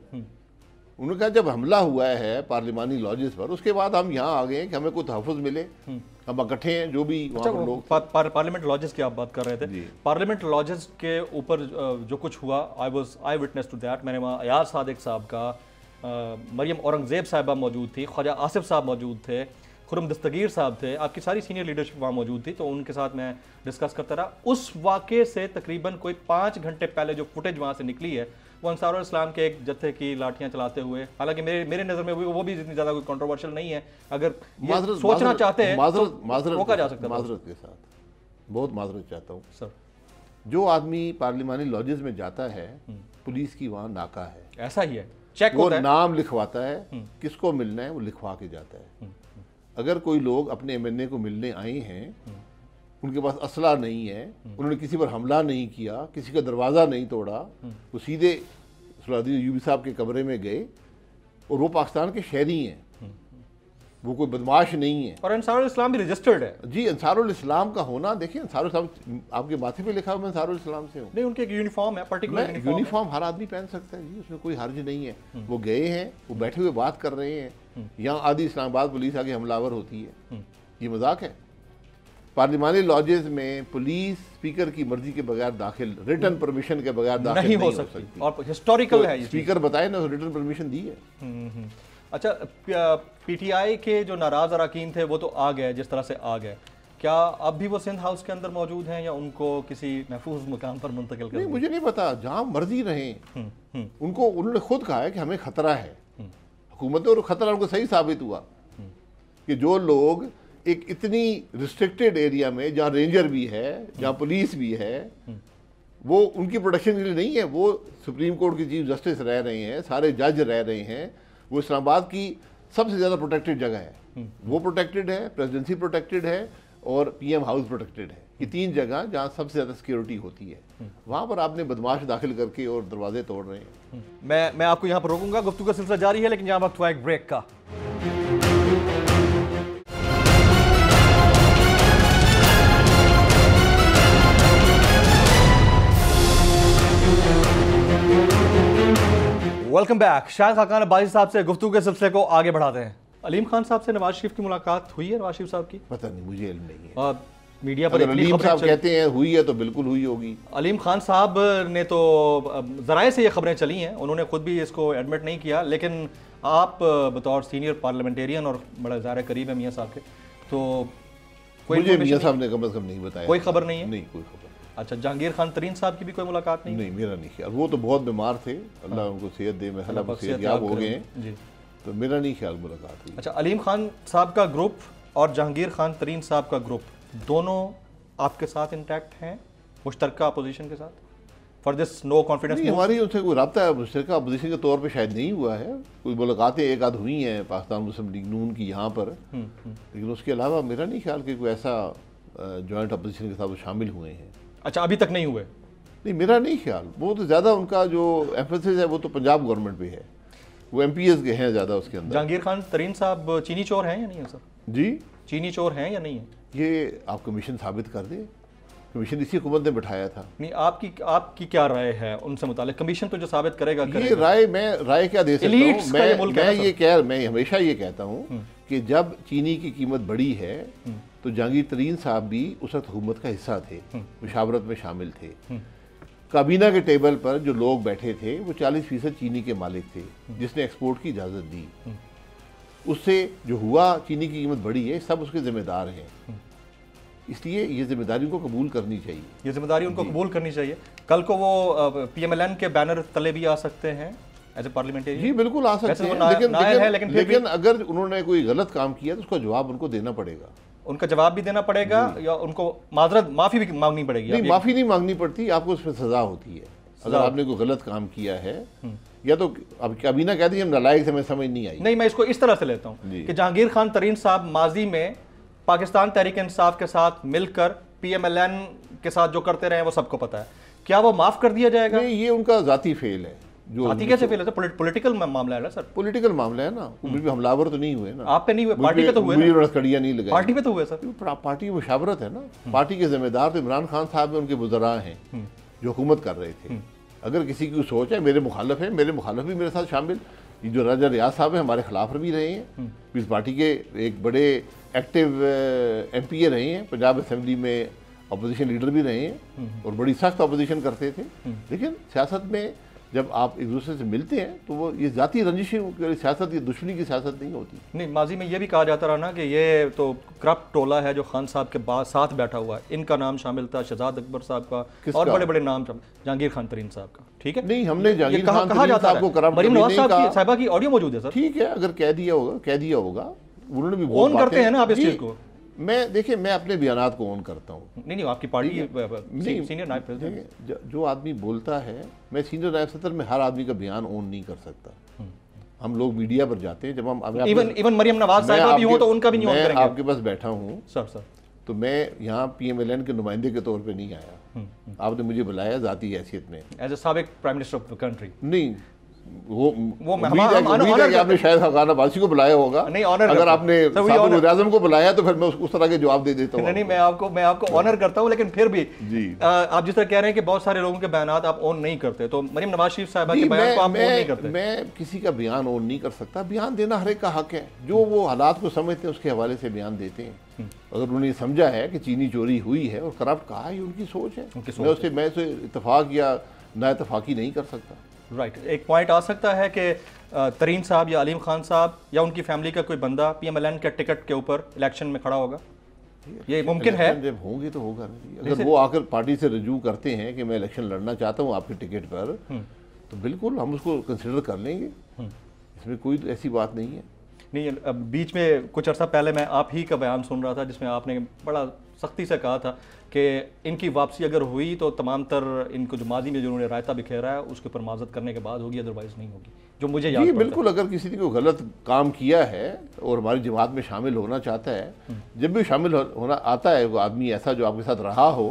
उन्होंने कहा जब हमला हुआ है पार्लिमानी लॉजेस पर उसके बाद हम यहाँ आ गए कि हमें कोई तहफ़्फ़ुज़ मिले, हम इकट्ठे हैं जो भी वहाँ पर लोग। पा, पा, पार्लियामेंट लॉजेस की आप बात कर रहे थे, पार्लियामेंट लॉजेस के ऊपर जो कुछ हुआ, I was I witness to that, मैंने वहाँ अयाज सादिक साहब का, मरियम औरंगज़ेब साहिबा मौजूद थी, ख्वाजा आसिफ साहब मौजूद थे, खुरम दस्तगीर साहब थे, आपकी सारी सीनियर लीडरशिप वहाँ मौजूद थी, तो उनके साथ मैं डिस्कस करता रहा। उस वाक़े से तकरीबन कोई पाँच घंटे पहले जो फुटेज वहाँ से निकली है वो अंसारुल इस्लाम के एक जत्थे की लाठियां चलाते हुए, हालांकि मेरे मेरे नज़र में वो भी जितनी ज़्यादा कोई कंट्रोवर्शियल नहीं है, अगर माजरत सोचना चाहते हैं तो रोका जा सकता है। माजरत के साथ, बहुत माजरत चाहता हूँ सर, जो आदमी पार्लिमानी लॉजेस में जाता है पुलिस की वहाँ नाका है, ऐसा ही है, चेक होता है, नाम लिखवाता है, किसको मिलना है वो लिखवा के जाता है। अगर कोई लोग अपने एम एन ए को मिलने आए हैं, उनके पास असला नहीं है, उन्होंने किसी पर हमला नहीं किया, किसी का दरवाज़ा नहीं तोड़ा, वो सीधे सुलादी यूबी साहब के कमरे में गए और वो पाकिस्तान के शहरी हैं, वो कोई बदमाश नहीं है। और अंसारुल इस्लाम भी रजिस्टर्ड है। जी अंसारुल इस्लाम का होना, देखिए अंसारुल इस्लाम आपके माथे पे लिखा हुआ, मैं अंसारुल इस्लाम से हूँ, नहीं उनके एक यूनिफॉर्म है, पर्टिकुलर यूनिफॉर्म हर आदमी पहन सकता है जी, उसमें कोई हर्ज नहीं है। वो गए हैं, वो बैठे हुए बात कर रहे हैं, यहाँ आधी इस्लामाबाद पुलिस आगे हमलावर होती है, ये मजाक है। पार्लिमानी लॉजेस में पुलिस स्पीकर की मर्जी के बगैर दाखिल, रिटर्न परमिशन के बगैर दाखिल नहीं, नहीं हो सकती, सकती। और हिस्टोरिकल तो है, स्पीकर बताए ना रिटर्न परमिशन दी है। अच्छा, पीटीआई के जो नाराज अरकान थे वो तो आ गए जिस तरह से आ गए, क्या अब भी वो सिंध हाउस के अंदर मौजूद हैं या उनको किसी महफूज मकाम पर मुंतकिल कर? मुझे नहीं पता, जहाँ मर्जी रहें, उनको उन्होंने खुद कहा है कि हमें खतरा है हुकूमत, और खतरा उनको सही साबित हुआ कि जो लोग एक इतनी रिस्ट्रिक्टेड एरिया में जहाँ रेंजर भी है, जहाँ पुलिस भी है, वो उनकी प्रोटेक्शन के लिए नहीं है, वो सुप्रीम कोर्ट के चीफ जस्टिस रह रहे हैं, सारे जज रह रहे हैं, वो इस्लामाबाद की सबसे ज़्यादा प्रोटेक्टेड जगह है, वो प्रोटेक्टेड है, प्रेसिडेंसी प्रोटेक्टेड है और पीएम हाउस प्रोटेक्टेड है, ये तीन जगह जहाँ सबसे ज़्यादा सिक्योरिटी होती है, वहाँ पर आपने बदमाश दाखिल करके और दरवाजे तोड़ रहे हैं। मैं मैं आपको यहाँ पर रोकूंगा, गुफ्तगू का सिलसिला जारी है, लेकिन यहाँ वक्त हुआ एक ब्रेक का। Welcome back. शाहिद खाकान अब्बासी साहब से गुफ्तगू के सिलसिले को आगे बढ़ाते हैं। अलीम खान साहब से नवाज शरीफ की मुलाकात हुई है? नवाज शरीफ साहब की पता नहीं, मुझे इल्म नहीं है। आ, मीडिया पर अलीम साहब कहते हैं हुई है तो बिल्कुल हुई होगी। अलीम खान साहब ने तो ज़राए से ये खबरें चली हैं, उन्होंने खुद भी इसको एडमिट नहीं किया, लेकिन आप बतौर सीनियर पार्लियामेंटेरियन और बड़ा ज़ाहिर करीब है मियाँ साहब के, तो कोई मुझे मियाँ साहब ने कम अज़ कम नहीं बताया, कोई खबर नहीं है? नहीं, कोई खबर। अच्छा, जहांगीर खान तरीन साहब की भी कोई मुलाकात नहीं? नहीं, मेरा नहीं ख्याल। वो तो बहुत बीमार थे, अल्लाह उनको सेहत दे, महलब हो गए हैं, तो मेरा नहीं ख्याल मुलाकात हुई। अच्छा, अलीम खान साहब का ग्रुप और जहांगीर खान तरीन साहब का ग्रुप दोनों आपके साथ इंटैक्ट हैं मुश्तरका अपोजिशन के साथ? For this no confidence? हमारी उनसे कोई रब्ता मुश्तरका अपोजिशन के तौर पे शायद नहीं हुआ है, कोई मुलाकातें एक आध हुई हैं पाकिस्तान मुस्लिम लीग नून की यहाँ पर, लेकिन उसके अलावा मेरा नहीं ख्याल कि कोई ऐसा जॉइंट अपोजिशन के साथ वो शामिल हुए हैं। अच्छा, अभी तक नहीं हुए? नहीं, मेरा नहीं ख्याल। वो तो ज़्यादा उनका जो एम्फेसिस है वो तो पंजाब गवर्नमेंट पे है, वो एम पी एस के हैं ज़्यादा उसके अंदर। जहांगीर खान तरीन साहब चीनी चोर हैं या नहीं है सर? जी, चीनी चोर हैं या नहीं है? ये आप कमीशन साबित कर दे, कमीशन इसी हुकूमत ने बिठाया था। नहीं, आपकी आपकी क्या राय है उनसे मुतालिक? कमीशन तो जो साबित करेगा, करेगा। ये राय मैं राय क्या दे सकता हूं? मैं, ये मैं ये कह मैं हमेशा ये कहता हूँ कि जब चीनी की कीमत बढ़ी है तो जहांगीर तरीन साहब भी उस वक्त हुकूमत का हिस्सा थे, मुशावरत में शामिल थे। काबीना के टेबल पर जो लोग बैठे थे वो चालीस फीसद चीनी के मालिक थे, जिसने एक्सपोर्ट की इजाज़त दी। उससे जो हुआ, चीनी की कीमत बढ़ी है, सब उसके जिम्मेदार हैं, इसलिए ये जिम्मेदारी उनको कबूल करनी चाहिए। ये जिम्मेदारी उनको कबूल करनी चाहिए। कल को वो पीएमएलएन के बैनर तले भी आ सकते हैं एज ए पार्लियामेंटेरियन? जी, बिल्कुल आ सकते हैं, लेकिन लेकिन, लेकिन, लेकिन अगर उन्होंने कोई गलत काम किया तो उसका जवाब उनको देना पड़ेगा। उनका जवाब भी देना पड़ेगा या उनको माजरत माफ़ी भी मांगनी पड़ेगी? नहीं, माफ़ी नहीं मांगनी पड़ती, आपको उसमें सजा होती है अगर आपने कोई गलत काम किया है। या तो अब अभी ना कहती हम नालायक से, मैं समझ नहीं आई। नहीं, मैं इसको इस तरह से लेता हूँ कि जहांगीर खान तरीन साहब माजी में पाकिस्तान तहरीक इंसाफ के साथ मिलकर पीएमएलएन के साथ जो करते रहे वो सबको पता है, क्या वो माफ़ कर दिया जाएगा? नहीं, ये उनका ज़ाती फेल है। जो ज़ाती कैसे फेल है? पोलिट, पोलिटिकल मामला है ना सर? पोलिटिकल मामला है ना, भी हमलावर तो नहीं हुए ना। आप पे नहीं हुए, पार्टी पे तो हुए, कड़ियाँ नहीं लगाई, पार्टी पे तो हुए सर। पार्टी की मुशावरत है ना, पार्टी के जिम्मेदार तो इमरान खान साहब उनके वुज़रा हैं जो हुकूमत कर रहे थे। अगर किसी की सोच है मेरे मुखालफ है, मेरे मुखालफ भी मेरे साथ शामिल, ये जो राजा रियाज साहब हैं हमारे खिलाफ भी रहे हैं, पीस पार्टी के एक बड़े एक्टिव एमपीए रहे हैं, पंजाब असम्बली में अपोजिशन लीडर भी रहे हैं और बड़ी सख्त अपोजिशन करते थे। लेकिन सियासत में जब आप एक दूसरे से मिलते हैं तो वो ये जाती रंजिशें, सियासत ये दुश्मनी की सियासत नहीं होती। नहीं, माजी में ये भी कहा जाता रहा ना कि ये तो करप्ट टोला है जो खान साहब के बाद साथ बैठा हुआ है, इनका नाम शामिल था, शहजाद अकबर साहब का और बड़े बड़े नाम शामिल, जहांगीर खान तरीन साहब का। ठीक है, नहीं हमने जहांगीर खान साहब को करप्ट, मरियम नवाज साहब की ऑडियो मौजूद है सर। ठीक है, अगर कह दिया होगा कह दिया होगा, उन्होंने भी फोन करते हैं ना आप इस चीज़ को। मैं देखिए, मैं अपने बयानात को ऑन करता हूँ। नहीं नहीं, आपकी पार्टी नहीं, सीनियर नायब प्रेसिडेंट जो आदमी बोलता है, मैं सीनियर नायब सदर में हर आदमी का बयान ऑन नहीं कर सकता। हम लोग मीडिया पर जाते हैं, जब हम इवन इवन मरियम नवाज साहिबा भी हो तो उनका भी नहीं ऑन करेंगे। आपके पास बैठा हूँ सर सर तो मैं यहाँ पीएमएलएन के नुमाइंदे के तौर पे नहीं आया, आपने मुझे बुलाया जाती हैसियत में, एज ए साबिक prime minister of the country. नहीं, वो वो आपने शायद खाकान अब्बासी को बुलाया होगा। नहीं, ऑनर अगर आपने साबिर आजम को बुलाया तो फिर मैं उस तरह के जवाब दे देता हूँ। नहीं, मैं आपको मैं आपको ऑनर करता हूँ, लेकिन फिर भी जी आप जिस तरह कह रहे हैं कि बहुत सारे लोगों के बयानात आप ऑन नहीं करते, तो मरियम नवाज शरीफ साहिबा के बयान को आप ऑन नहीं करते। मैं किसी का बयान ऑन नहीं कर सकता, बयान देना हर एक का हक है, जो वो हालात को समझते हैं उसके हवाले से बयान देते हैं। अगर उन्होंने समझा है कि चीनी चोरी हुई है और करप्ट कहा, ये उनकी सोच है, मैं उससे मैं इतफाक या ना इतफाकी नहीं कर सकता। Right right. एक पॉइंट आ सकता है कि तरीन साहब या अलीम खान साहब या उनकी फैमिली का कोई बंदा पीएमएलएन के टिकट के ऊपर इलेक्शन में खड़ा होगा, ये मुमकिन है? जब होंगे तो होगा। अगर वो आकर पार्टी से रजू करते हैं कि मैं इलेक्शन लड़ना चाहता हूँ आपके टिकट पर, तो बिल्कुल हम उसको कंसिडर कर लेंगे, इसमें कोई ऐसी बात नहीं है। नहीं, बीच में कुछ अर्सा पहले मैं आप ही का बयान सुन रहा था जिसमें आपने बड़ा सख्ती से कहा था कि इनकी वापसी अगर हुई तो तमाम तर इनको जो माजी में जिन्होंने रायता बिखेरा है उसके ऊपर माजत करने के बाद होगी, अदरवाइज नहीं होगी, जो मुझे याद पड़ता है। बिल्कुल, अगर किसी ने कोई गलत काम किया है और हमारी जमात में शामिल होना चाहता है, जब भी शामिल होना आता है वो आदमी ऐसा जो आपके साथ रहा हो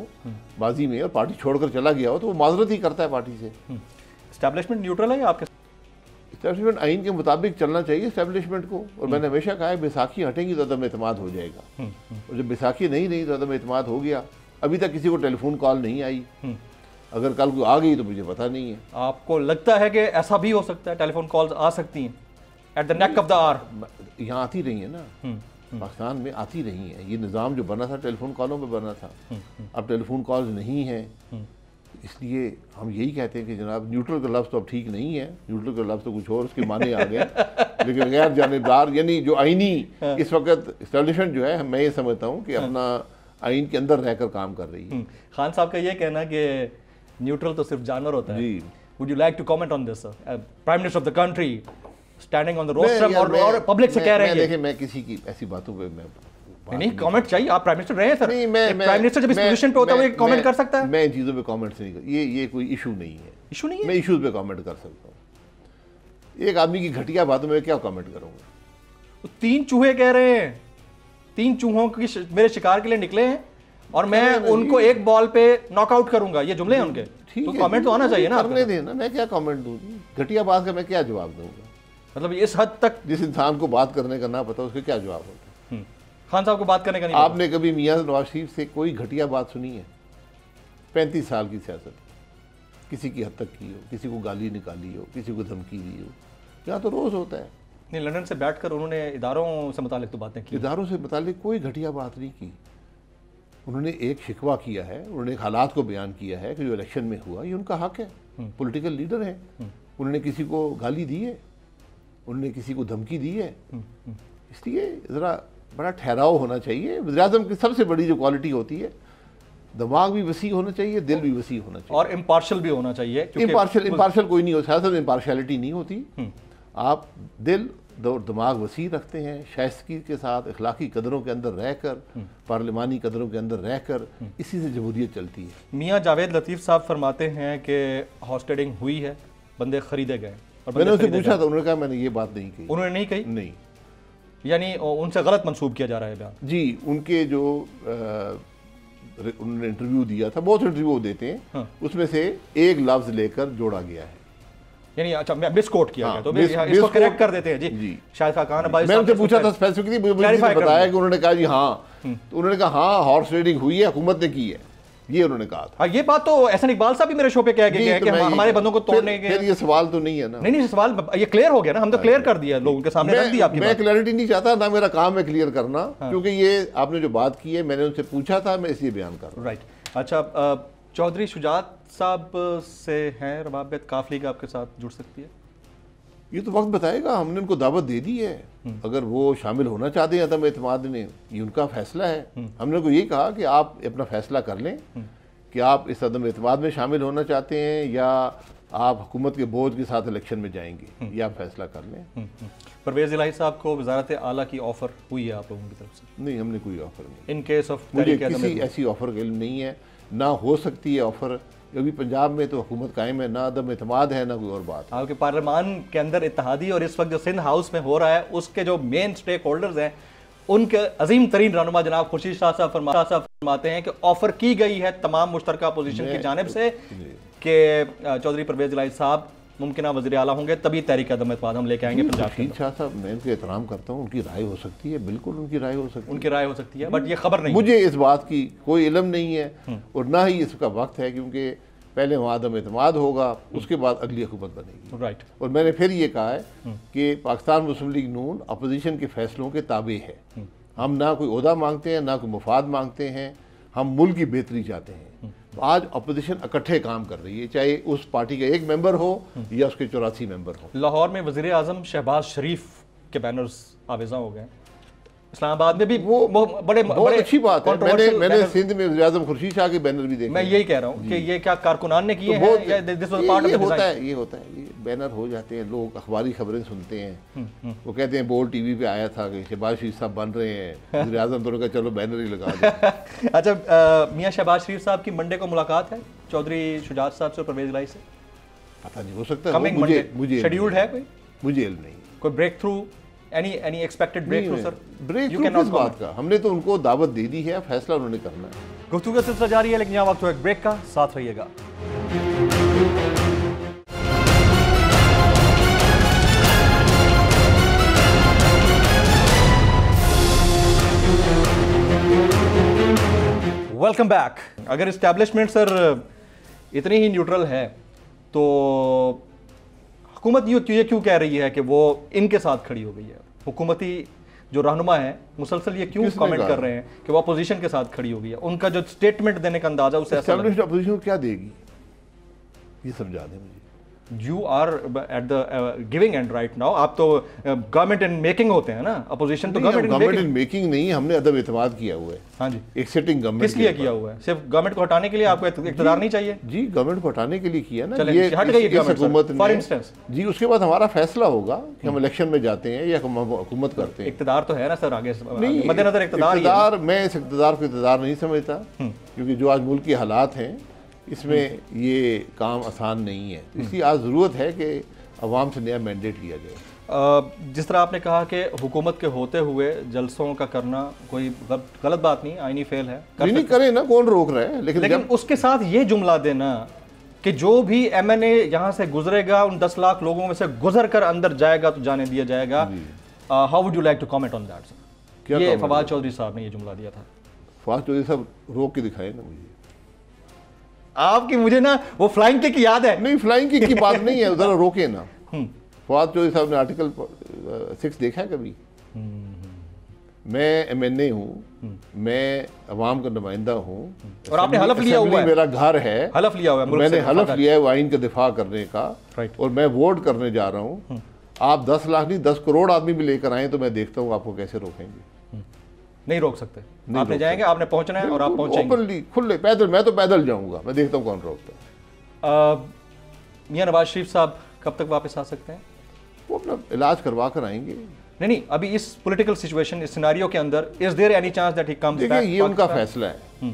माजी में और पार्टी छोड़कर चला गया हो, तो वो माजरत ही करता है पार्टी से। एस्टैब्लिशमेंट न्यूट्रल है आपके? एस्टैब्लिशमेंट आइन के मुताबिक चलना चाहिए एस्टैब्लिशमेंट को, और मैंने हमेशा कहा है बैसाखी हटेंगी तो अदम एतमाद हो जाएगा, और जब बैसाखी नहीं रही तो अदम एतमाद हो गया। अभी तक किसी को टेलीफोन कॉल नहीं आई, अगर कल को आ गई तो मुझे पता नहीं है। आपको लगता है कि ऐसा भी हो सकता है, टेलीफोन कॉल्स आ सकती हैं at the neck of the hour? यहाँ आती रही है ना, पाकिस्तान में आती रही है। ये निज़ाम जो बना था टेलीफोन कॉलों पे बना था, अब टेलीफोन कॉल्स नहीं है, इसलिए हम यही कहते हैं कि जनाब न्यूट्रल का लफ्ज़ तो अब ठीक नहीं है, न्यूट्रल का लफ्ज़ तो कुछ और उसके माने आ गए। लेकिन गैर जानेबदार यानी जो आइनी इस वक्त एस्टैब्लिशमेंट जो है, मैं ये समझता हूँ कि अपना आइन के अंदर रहकर काम कर रही है। खान साहब का ये कहना कि न्यूट्रल तो सिर्फ जानवर होता है जी। Would you like to comment on this sir, prime minister of the country standing on the rostrum और और पब्लिक से कह रहे हैं। देखिए मैं किसी की ऐसी बातों पे मैं नहीं कमेंट चाहिए, आप प्राइम मिनिस्टर रहे हैं सर। नहीं, मैं प्राइम मिनिस्टर जब इस पोजीशन पे होता है वो कमेंट कर सकता है। मैं इन चीज़ों पे कमेंट नहीं कर, ये ये कोई इशू नहीं है। इशू नहीं है, मैं इश्यूज पे कमेंट कर सकता हूँ, एक आदमी की घटिया बातों में क्या कमेंट करूँगा। तीन चूहे कह रहे हैं, तीन चूहों की मेरे शिकार के लिए निकले हैं और मैं उनको एक बॉल पे नॉकआउट करूंगा, ये जुमले हैं उनके, तो कमेंट तो आना चाहिए ना। करने देना, मैं क्या कमेंट दूँ, घटिया बात का मैं क्या जवाब दूंगा। मतलब इस हद तक जिस इंसान को बात करने का ना पता उसके क्या जवाब होता है। खान साहब को बात करने का नहीं, आपने कभी मियां नवाज शरीफ से कोई घटिया बात सुनी है? पैंतीस साल की सियासत, किसी की हद तक की हो, किसी को गाली निकाली हो, किसी को धमकी दी हो, यहाँ तो रोज़ होता है। नहीं, लंदन से बैठकर उन्होंने इदारों से मुतालिक तो बातें की, इदारों से मुतालिक कोई घटिया बात नहीं की। उन्होंने एक शिकवा किया है, उन्होंने एक हालात को बयान किया है कि जो इलेक्शन में हुआ ये उनका हक है, पॉलिटिकल लीडर है। उन्होंने किसी को गाली दी है, उन्होंने किसी को धमकी दी है, इसलिए ज़रा बड़ा ठहराव होना चाहिए। वज़ीर आज़म की सबसे बड़ी जो क्वालिटी होती है, दिमाग भी वसी होना चाहिए, दिल भी वसी होना चाहिए और इम्पार्शल भी होना चाहिए। इम्पार्शल इम्पार्शल कोई नहीं होता, सियासत में इम्पार्शलिटी नहीं होती। आप दिल और दिमाग वसी रखते हैं, शाइस्तगी के साथ अखलाकी कदरों के अंदर रहकर, पार्लिमानी कदरों के अंदर रहकर, इसी से जमहूरियत चलती है। मियाँ जावेद लतीफ़ साहब फरमाते हैं कि हॉर्स ट्रेडिंग हुई है, बंदे खरीदे गए, और मैंने उनसे पूछा था, उन्होंने कहा मैंने ये बात नहीं कही। उन्होंने नहीं कही? नहीं, यानी उनसे गलत मनसूब किया जा रहा है बयान जी। उनके जो उन्होंने इंटरव्यू दिया था, बहुत इंटरव्यू देते हैं, उसमें से एक लफ्ज़ लेकर जोड़ा गया है, यानी अच्छा मैं मिसकोट किया गया, तो मैं इसको करेक्ट कर देते हैं जी, जी। शाहिद खाकान अब्बासी, मैं उनसे पूछा था स्पेसिफिकली, मुझे बताया कि उन्होंने कहा जी हाँ, तो उन्होंने कहा हाँ हॉर्स ट्रेडिंग हुई है, हुकूमत ने की है, ये उन्होंने कहा था। ये बात तो एहसन इकबाल साहब भी मेरे शो पे कह गए हैं कि हमारे बंदों को तोड़ने के, ये सवाल तो नहीं है ना। नहीं नहीं, सवाल ये क्लियर हो गया ना, हम तो क्लियर कर दिया लोगों के सामने, रख दी आपकी बात। मैं क्लैरिटी नहीं चाहता, ना मेरा काम है क्लियर करना, क्योंकि ये आपने जो बात की है मैंने उनसे पूछा था, मैं इसलिए बयान कर रहा हूं। राइट, अच्छा चौधरी शुजात साहब से हैं रवाबियत, काफली का आपके साथ जुड़ सकती है? ये तो वक्त बताएगा, हमने उनको दावत दे दी है, अगर वो शामिल होना चाहते हैं तो एतमाद ने, ये उनका फैसला है। हमने को यही कहा कि आप अपना फैसला कर लें कि आप इस अदम एतमाद में शामिल होना चाहते हैं या आप हुकूमत के बोझ के साथ इलेक्शन में जाएंगे, ये आप फैसला कर लें। परवेज़ इलाही साहब को वजारत आला की ऑफ़र हुई है आप लोगों की तरफ से? नहीं, हमने कोई ऑफ़र नहीं, इन केस ऑफ मुझे किसी ऐसी ऑफ़र का इल्म नहीं है, ना हो सकती है ऑफ़र। अभी पंजाब में तो हुकूमत कायम है, ना अदम एतमाद है, ना कोई और बात। आपके पार्लिमान के अंदर इत्तहादी और इस वक्त जो सिंध हाउस में हो रहा है उसके जो मेन स्टेक होल्डर्स हैं उनके अजीम तरीन रहनुमा जनाब खुर्शीद शाह साहब फरमा फरमाते हैं कि ऑफ़र की गई है तमाम मुश्तरका अपोजिशन की जानिब से कि चौधरी परवेज़ इलाही साहब मुमकिन वज़ीर आला होंगे, तभी तहरीक अदम एतमाद हम लेके आएंगे पंजाब। खुर्शीद शाह साहब मैं उनके एहतराम करता हूँ, उनकी राय हो सकती है, बिल्कुल उनकी राय हो सकती है, उनकी राय हो सकती है, बट ये खबर नहीं, मुझे इस बात की कोई इलम नहीं है और ना ही इसका वक्त है, क्योंकि पहले वहाँ अदम एतमाद होगा, उसके बाद अगली हुकूमत बनेगी। राइट, और मैंने फिर ये कहा है कि पाकिस्तान मुस्लिम लीग नून अपोजिशन के फैसलों के ताबे है, हम ना कोई ओहदा मांगते हैं, ना कोई मुफाद मांगते हैं, हम मुल्क की बेहतरी चाहते हैं। आज अपोजिशन इकट्ठे काम कर रही है, चाहे उस पार्टी का एक मेंबर हो या उसके चौरासी मेंबर हो। लाहौर में वज़ीर आज़म शहबाज शरीफ के बैनर्स आवेजा हो गए, इस्लामाबाद में भी वो बड़े बहुत अच्छी बात है। मैंने, मैंने सिंध में वज़ीर आज़म खुर्शीद शाह के बैनर भी देखे। मैं यही कह रहा हूँ कि ये क्या कारकुनान ने किए हैं, ये होता है, ये होता है, बैनर हो जाते हैं, लोग अखबारी खबरें सुनते हैं, वो कहते हैं बोल टीवी पे आया था कि शहबाज शरीफ साहब बन रहे हैं वज़ीर आज़म, दोनों का चलो बैनर ही लगा दें। अच्छा, मियाँ शहबाज शरीफ साहब की मंडे को मुलाकात है चौधरी शुजात साहब से और परवेज इलाही से, पता नहीं हो सकता है, मुझे मुझे शेड्यूल्ड है कोई, मुझे इल्म नहीं। कोई breakthrough, any any expected breakthrough? Sir breakthrough किस बात का, हमने तो उनको दावत दे दी है, फैसला उन्होंने करना है। गुफ्तगू का सिलसिला जारी है लेकिन यहाँ वक्त हो एक ब्रेक का, साथ रहिएगा। Welcome back. अगर इस्टेब्लिशमेंट सर इतनी ही न्यूट्रल है तो हुकूमत ये क्यों कह रही है कि वो इनके साथ खड़ी हो गई है? हुकूमती जो रहनुमा है मुसलसल ये क्यों कमेंट कर रहे हैं कि वो अपोजिशन के साथ खड़ी हो गई है? उनका जो स्टेटमेंट देने का अंदाजा उससे एस्टेब्लिश्ड अपोजिशन को क्या देगी, ये समझा दें मुझे। You are at the giving end right now, आप तो गवर्नमेंट इन मेकिंग होते हैं ना, अपोजिशन तो गवर्नमेंट इन मेकिंग नहीं, हमने अदम एतमाद किया हुआ है। हाँ जी, एक सिटिंग गवर्नमेंट किस लिए किया हुआ है? सिर्फ गवर्नमेंट को हटाने के लिए? आपको इख्तियार नहीं चाहिए? जी, गवर्नमेंट को हटाने के लिए किया ना, ये हट गई गवर्नमेंट फॉर इंस्टेंस जी। उसके बाद हमारा फैसला होगा कि हम इलेक्शन में जाते हैं या हुकूमत करते हैं। इख्तियार तो है ना सर, आगे मद्देनजर इख्तियार, मैं इस इख्तियार को इख्तियार नहीं समझता क्योंकि जो आज मुल्क के हालात हैं इसमें ये काम आसान नहीं है, इसलिए आज ज़रूरत है कि अवाम से नया मैंडेट लिया जाए। जिस तरह आपने कहा कि हुकूमत के होते हुए जलसों का करना कोई गलत बात नहीं, आईनी फेल है, कर नहीं करें ना, कौन रोक रहा है, लेकिन, लेकिन उसके साथ ये जुमला देना कि जो भी एम एन ए यहाँ से गुजरेगा उन दस लाख लोगों में से गुजर कर अंदर जाएगा तो जाने दिया जाएगा। How would you like to comment on that sir? ये फवाद चौधरी साहब ने ये जुमला दिया था। फवाद चौधरी साहब रोक के दिखाए ना मुझे आपकी, मुझे ना वो फ्लाइंग किक याद है। नहीं, फ्लाइंग किक की बात नहीं है, जरा रोके ना। फवाद चौधरी साहब ने आर्टिकल सिक्स देखा है कभी? मैं एम एन ए हूँ, मैं अवाम का नुमाइंदा हूँ और आपने हलफ लिया हुआ है, मेरा घर है, हलफ लिया हुआ है, मैंने हलफ लिया है आइन का दिफा करने का और मैं वोट करने जा रहा हूँ। आप दस लाख नहीं दस करोड़ आदमी भी लेकर आए तो मैं देखता हूँ आपको कैसे रोकेंगे। नहीं रोक सकते, नहीं आपने रोक जाएंगे, आपने पहुंचना है और आप पहुंचेंगे खुले पैदल। मैं तो पैदल जाऊंगा, मैं देखता हूं कौन रोकता है। मियां नवाज शरीफ साहब कब तक वापस आ सकते हैं? वो अपना इलाज करवा कर आएंगे। नहीं नहीं, अभी इस पॉलिटिकल सिचुएशन, इस सिनेरियो के अंदर is there any chance that he comes back? देखिए, ये उनका फैसला है,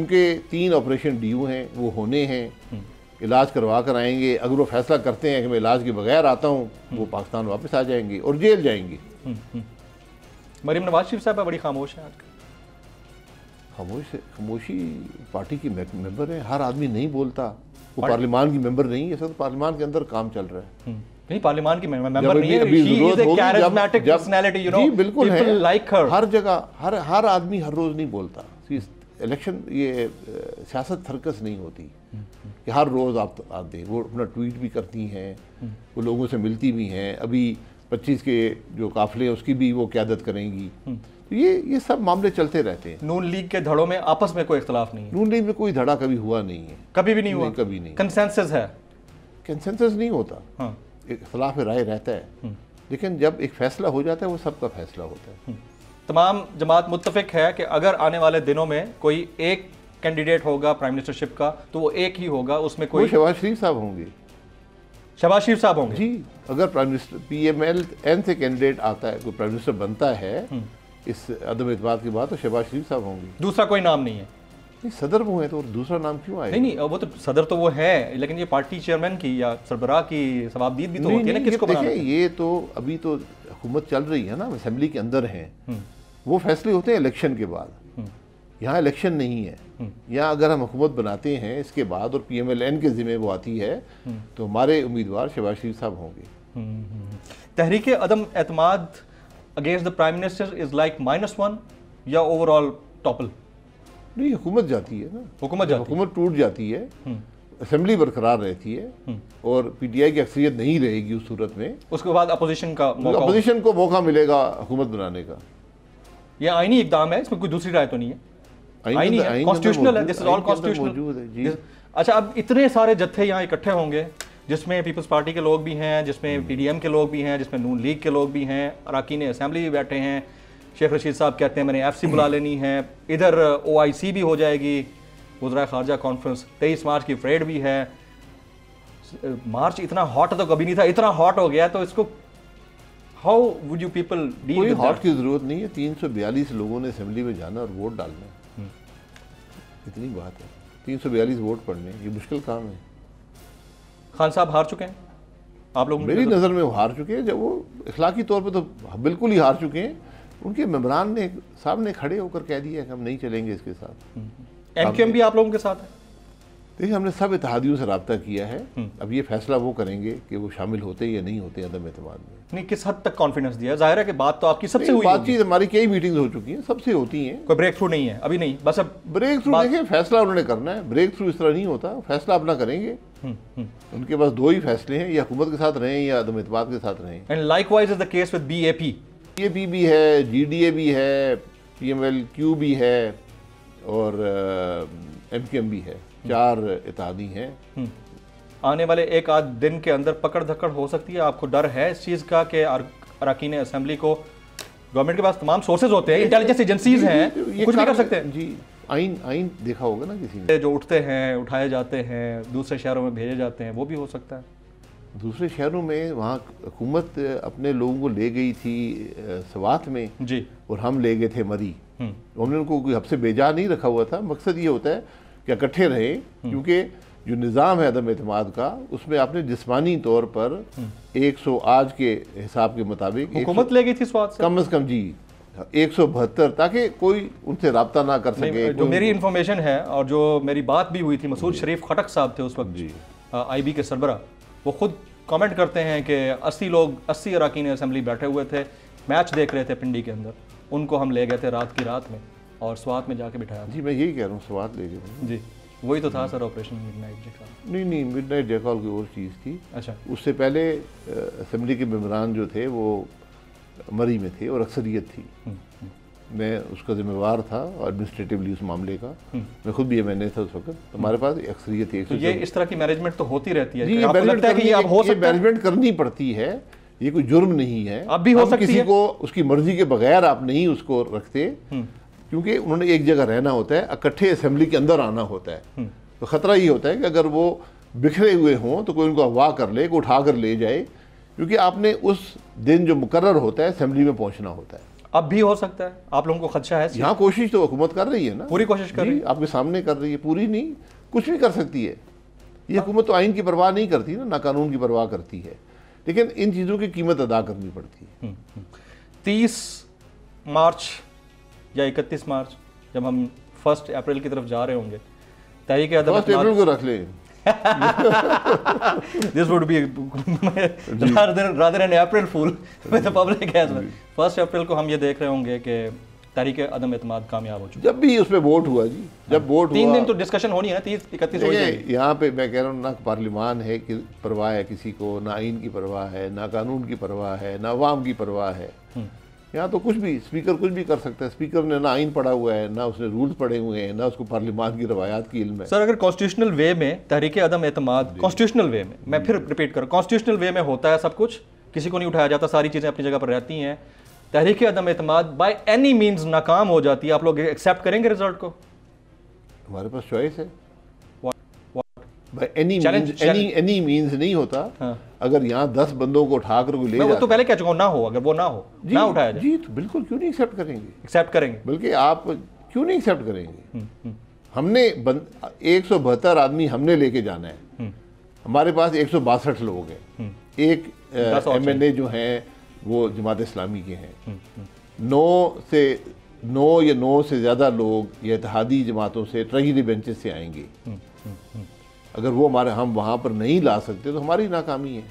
उनके तीन ऑपरेशन ड्यू हैं, वो होने हैं, इलाज करवा कर आएंगे। अगर वो फैसला करते हैं कि मैं इलाज के बगैर आता हूँ, वो पाकिस्तान वापस आ जाएंगे और जेल जाएंगे। मरीम नवाज शरीफ साहब बड़ी खामोश है आजकल। खामोश खामोशी पार्टी की मेंबर है, हर आदमी नहीं बोलता, वो पार्लियामान की मेंबर नहीं है सर, पार्लियामान के अंदर काम चल रहा है। नहीं, पार्लियामान की मेंबर नहीं है, she is a charismatic personality, you know, people like her. हर जगह हर हर आदमी हर रोज नहीं बोलता। इलेक्शन ये सियासत सर्कस नहीं होती कि हर रोज आप आते, वो अपना ट्वीट भी करती हैं, वो लोगों से मिलती भी हैं, अभी पच्चीस के जो काफिले उसकी भी वो क्यादत करेंगी, तो ये ये सब मामले चलते रहते हैं। नून लीग के धड़ों में आपस में कोई इख्तलाफ नहीं है, नून लीग में कोई धड़ा कभी हुआ नहीं है, कभी भी नहीं, नहीं हुआ, कभी नहीं। कंसेंसस है, कंसेंसस नहीं होता, हाँ। इख्तलाफ राय रहता है, लेकिन जब एक फैसला हो जाता है वो सबका फैसला होता है। तमाम जमात मुत्तफिक है कि अगर आने वाले दिनों में कोई एक कैंडिडेट होगा प्राइम मिनिस्टरशिप का तो वो एक ही होगा, उसमें कोई शहबाज शरीफ साहब होंगे। शहबाज शरीफ साहब होंगे जी। अगर prime minister P M L N से कैंडिडेट आता है, कोई प्राइम मिनिस्टर बनता है इस अदम एतमाद की बात, तो शहबाज शरीफ साहब होंगे, दूसरा कोई नाम नहीं है। नहीं, सदर वो है तो दूसरा नाम क्यों आए? नहीं नहीं, वो तो सदर तो वो है, लेकिन ये पार्टी चेयरमैन की या सरबराह की सवाबदीद भी तो होती है ना, किसको बनाना है? ये तो अभी तो हुकूमत चल रही है ना, असेंबली के अंदर है, वो फैसले होते हैं इलेक्शन के बाद। यहाँ इलेक्शन नहीं है, यहाँ अगर हम हुकूमत बनाते हैं इसके बाद और पी एम एल एन के जिम्मे वो आती है तो हमारे उम्मीदवार शहबाज शरीफ साहब होंगे। तहरीक अदम एतमाद against the prime minister is like minus one या ओवरऑल टॉपल? नहीं, हुकूमत जाती है ना, हुकूमत जाती, हुकूमत टूट जाती है, असेंबली बरकरार रहती है और पी टी आई की अक्सरियत नहीं रहेगी उस सूरत में, उसके बाद अपोजिशन का अपोजिशन को मौका मिलेगा हुकूमत बनाने का। यह आईनी इकदाम है, इसमें कोई दूसरी राय तो नहीं है, आईनी है, कॉन्स्टिट्यूशनल है, दिस इज ऑल कॉन्स्टिट्यूशनल। अच्छा, अब इतने सारे जत्थे यहाँ इकट्ठे होंगे जिसमें पीपल्स पार्टी के लोग भी हैं, जिसमें पी डी एम के लोग भी हैं, जिसमें नून लीग के लोग भी हैं, अराकीन असेंबली भी बैठे हैं। शेख रशीद साहब कहते हैं मैंने एफ सी बुला लेनी है, इधर ओ आई सी भी हो जाएगी, वज़रा ख़ारजा कॉन्फ्रेंस, तेईस मार्च की परेड भी है। मार्च इतना हॉट तो कभी नहीं था, इतना हॉट हो गया तो इसको how would you people deal with that? हॉट की जरूरत नहीं है, तीन सौ बयालीस लोगों ने असेंबली में जाना और वोट डालना है, इतनी बात है। तीन सौ बयालीस वोट पड़ने ये मुश्किल काम है। खान साहब हार चुके हैं आप लोग? मेरी नज़र में वो हार चुके हैं, जब वो इखलाकी तौर पे तो बिल्कुल ही हार चुके हैं। उनके मेम्बरान ने साहब ने खड़े होकर कह दिया कि हम नहीं चलेंगे इसके साथ। एमक्यूएम भी आप लोगों के साथ है? देखिए हमने सब इत्तेहादियों से रब्ता किया है, अब ये फैसला वो करेंगे कि वो शामिल होते या नहीं होते अदम एतमाद में। नहीं, किस हद तक कॉन्फिडेंस दिया? जाहिर है कि बात तो आपकी सबसे हुई, बातचीत हमारी कई मीटिंग्स हो चुकी हैं, सबसे होती हैं, कोई ब्रेक थ्रू नहीं है अभी? नहीं, बस अब ब्रेक थ्रू देखिए फैसला उन्होंने करना है, ब्रेक थ्रू इस तरह नहीं होता, फैसला अपना करेंगे। उनके पास दो ही फैसले हैं, या हुकूमत के साथ रहें या अदम एतमाद के साथ रहें। And likewise is the case with BAP. BAP भी है, जीडीए भी है, पीएमएल-क्यू भी है और एमक्यूएम भी है, चार इत्यादि हैं। आने वाले एक आध दिन के अंदर पकड़ धक्कड़ हो सकती है? आपको डर है इस चीज़ का कि अरकान असेंबली को, गवर्नमेंट के पास तमाम सोर्सेज होते हैं, इंटेलिजेंस एजेंसीज हैं, कुछ भी कर सकते हैं। जी, आइन आइन देखा होगा ना किसी ने, जो उठते हैं, उठाए जाते हैं, दूसरे शहरों में भेजे जाते हैं, वो भी हो सकता है। दूसरे शहरों में वहाँ हुकूमत अपने लोगों को ले गई थी सवात में जी, और हम ले गए थे मरी। हमने उनको कोई हमसे बेजा नहीं रखा हुआ था, मकसद ये होता है कि इकट्ठे रहे, क्योंकि जो निज़ाम है अदम एतमाद का उसमें आपने जिस्मानी तौर पर एक सौ आज के हिसाब के मुताबिक हुकूमत ले गई थी स्वाद से कम अज़ कम जी एक सौ बहत्तर, ताकि कोई उनसे रब्ता ना कर सके। जो मेरी इंफॉर्मेशन है और जो मेरी बात भी हुई थी, मसूद शरीफ खटक साहब थे उस वक्त जी आई बी के सरबरा, वो खुद कमेंट करते हैं कि अस्सी लोग अस्सी अरकान असेंबली बैठे हुए थे, मैच देख रहे थे पिंडी के अंदर, उनको हम ले गए थे रात की रात में और स्वात में जाके बिठाया। जी मैं यही कह रहा हूँ, स्वात ले गए जी, वही तो था सर ऑपरेशन मिडनाइट जेकॉल। नहीं नहीं, मिडनाइट जेकॉल की और चीज़ थी। अच्छा, उससे पहले असेंबली के मेम्बरान जो थे वो मरी में थे और अक्सरियत थी। हुँ, हुँ. मैं उसका जिम्मेवार था एडमिनिस्ट्रेटिवली उस मामले का, मैं खुद भी एमएनए था उस वक्त, हमारे पास अक्सरियत थी। तो ये इस तरह की मैनेजमेंट तो होती रहती है, आपको लगता है कि ये अब हो सकता है? मैनेजमेंट करनी पड़ती है, ये कोई जुर्म नहीं है। अब भी हो सकती है, किसी को उसकी मर्जी के बगैर आप नहीं उसको रखते, क्योंकि उन्होंने एक जगह रहना होता है, इकट्ठे असेंबली के अंदर आना होता है। तो ख़तरा ये होता है कि अगर वो बिखरे हुए हों तो कोई उनको अगवा कर ले, कोई उठा कर ले जाए, क्योंकि आपने उस दिन जो मुकर्रर होता है असेंबली में पहुंचना होता है। अब भी हो सकता है, आप लोगों को खदशा है? यहाँ कोशिश तो हुकूमत कर रही है ना, पूरी कोशिश कर रही है, आपके सामने कर रही है, पूरी नहीं कुछ भी कर सकती है ये हुकूमत। तो आइन की परवाह नहीं करती ना, ना कानून की परवाह करती है, लेकिन इन चीज़ों की कीमत अदा करनी पड़ती है। तीस मार्च या इकतीस मार्च जब हम फर्स्ट अप्रैल की तरफ जा रहे होंगे, तहरीक अदम को रख ले this would be rather an April fool with the public as well. First April को हम ये देख रहे होंगे कि तहरीक अदम एतमाद कामयाब हो चुकी। जब भी उसमें वोट हुआ जी, जब वोट तीन दिन तो डिस्कशन होनी है ना, तीस इकतीस हो जाएगी। यहाँ पे मैं कह रहा हूँ ना पार्लिमान है कि परवाह है किसी को, ना आइन की परवाह है, ना कानून की परवाह है, ना अवाम की परवाह है। यहाँ तो कुछ भी स्पीकर कुछ भी कर सकता है। स्पीकर ने ना आइन पढ़ा हुआ है, ना उसने रूल पढ़े हुए हैं, ना उसको पार्लियामेंट की रवायात की इल्म है। सर अगर कॉन्स्टिट्यूशनल वे में तहरीक अदम एतमाद कॉन्स्टिट्यूशनल वे में, मैं फिर रिपीट कर रहा हूँ, कॉन्स्टिट्यूशनल वे में होता है सब कुछ, किसी को नहीं उठाया जाता, सारी चीज़ें अपनी जगह पर रहती हैं। तहरीक अदम एतमाद बाय एनी मीन्स नाकाम हो जाती है, आप लोग एक्सेप्ट करेंगे रिजल्ट को? हमारे पास चॉइस है, एनी एनी एनी मींस नहीं होता। हाँ। अगर यहाँ दस बंदों को उठाकर कोई ले जाता, मैं वो तो पहले कह चुका हूँ ना हो, अगर वो ना हो ना उठाया जाए जी, तो बिल्कुल क्यों नहीं एक्सेप्ट करेंगे, एक्सेप्ट करेंगे, बल्कि आप क्यों नहीं एक्सेप्ट करेंगे। हुँ, हुँ. हमने बन, एक सौ बहत्तर आदमी हमने लेके जाना है। हुँ. हमारे पास एक सौ बासठ लोग हैं, एक एम एन ए जो हैं वो जमात इस्लामी के हैं, नौ से नौ या नौ से ज़्यादा लोग या इत्तेहादी जमातों से ट्रेजरी बेंचेस से आएंगे। अगर वो हमारे हम वहाँ पर नहीं ला सकते तो हमारी नाकामी है,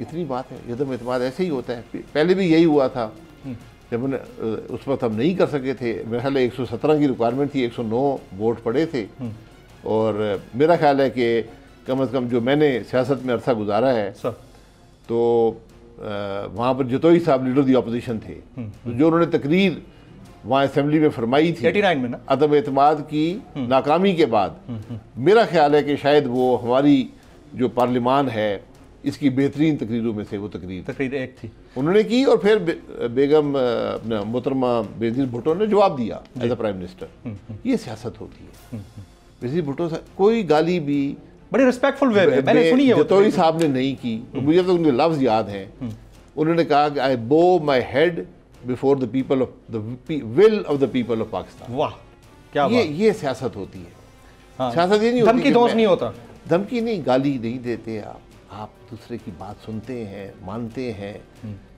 इतनी बात है। यदम एतमाद ऐसे ही होता है, पहले भी यही हुआ था, जब उस वक्त हम नहीं कर सके थे, मेरा ख्याल है एक सौ सत्रह की रिक्वायरमेंट थी, एक सौ नौ वोट पड़े थे, और मेरा ख्याल है कि कम अज़ कम जो मैंने सियासत में अरसा गुजारा है तो वहाँ पर जतोई साहब लीडर दी अपोजिशन थे, तो जो उन्होंने तकरीर वहाँ असेंबली में फरमाई थी उन्यासी में ना अदम एतमाद की नाकामी के बाद, मेरा ख्याल है कि शायद वो हमारी जो पार्लिमान है इसकी बेहतरीन तकरीरों में से वो तकरीर तकरीर एक थी उन्होंने की, और फिर बे, बेगम अपना मोहतरमा बेनज़ीर भुट्टो ने जवाब दिया एज अ प्राइम मिनिस्टर। ये सियासत होती है। बेनज़ीर भुट्टो कोई गाली भी बड़े रिस्पेक्टफुल वे में मैंने सुनी है। जतौरी साहब ने नहीं की, मुझे तो उनके लफ्ज़ याद हैं, उन्होंने कहा कि I bow my head before the people of the will of the people of Pakistan. वाह क्या ये बात? ये सियासत होती है। हाँ। सियासत ये नहीं होती, धमकी दोष नहीं होता, धमकी नहीं, गाली नहीं देते आप, आप दूसरे की बात सुनते हैं, मानते हैं,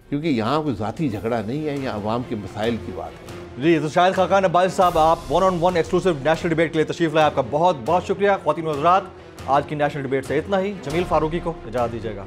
क्योंकि यहाँ कोई ज़ाती झगड़ा नहीं है, यहाँ आवाम के मसाइल की बात है। जी तो शाहिद खाकान अब्बासी साहब, आप one on one exclusive national debate के लिए तशरीफ लाए, आपका बहुत बहुत शुक्रिया। ख्वातीन व हज़रात, आज की नेशनल डिबेट से इतना ही, जमील फारूकी को इजाज़त दीजिएगा।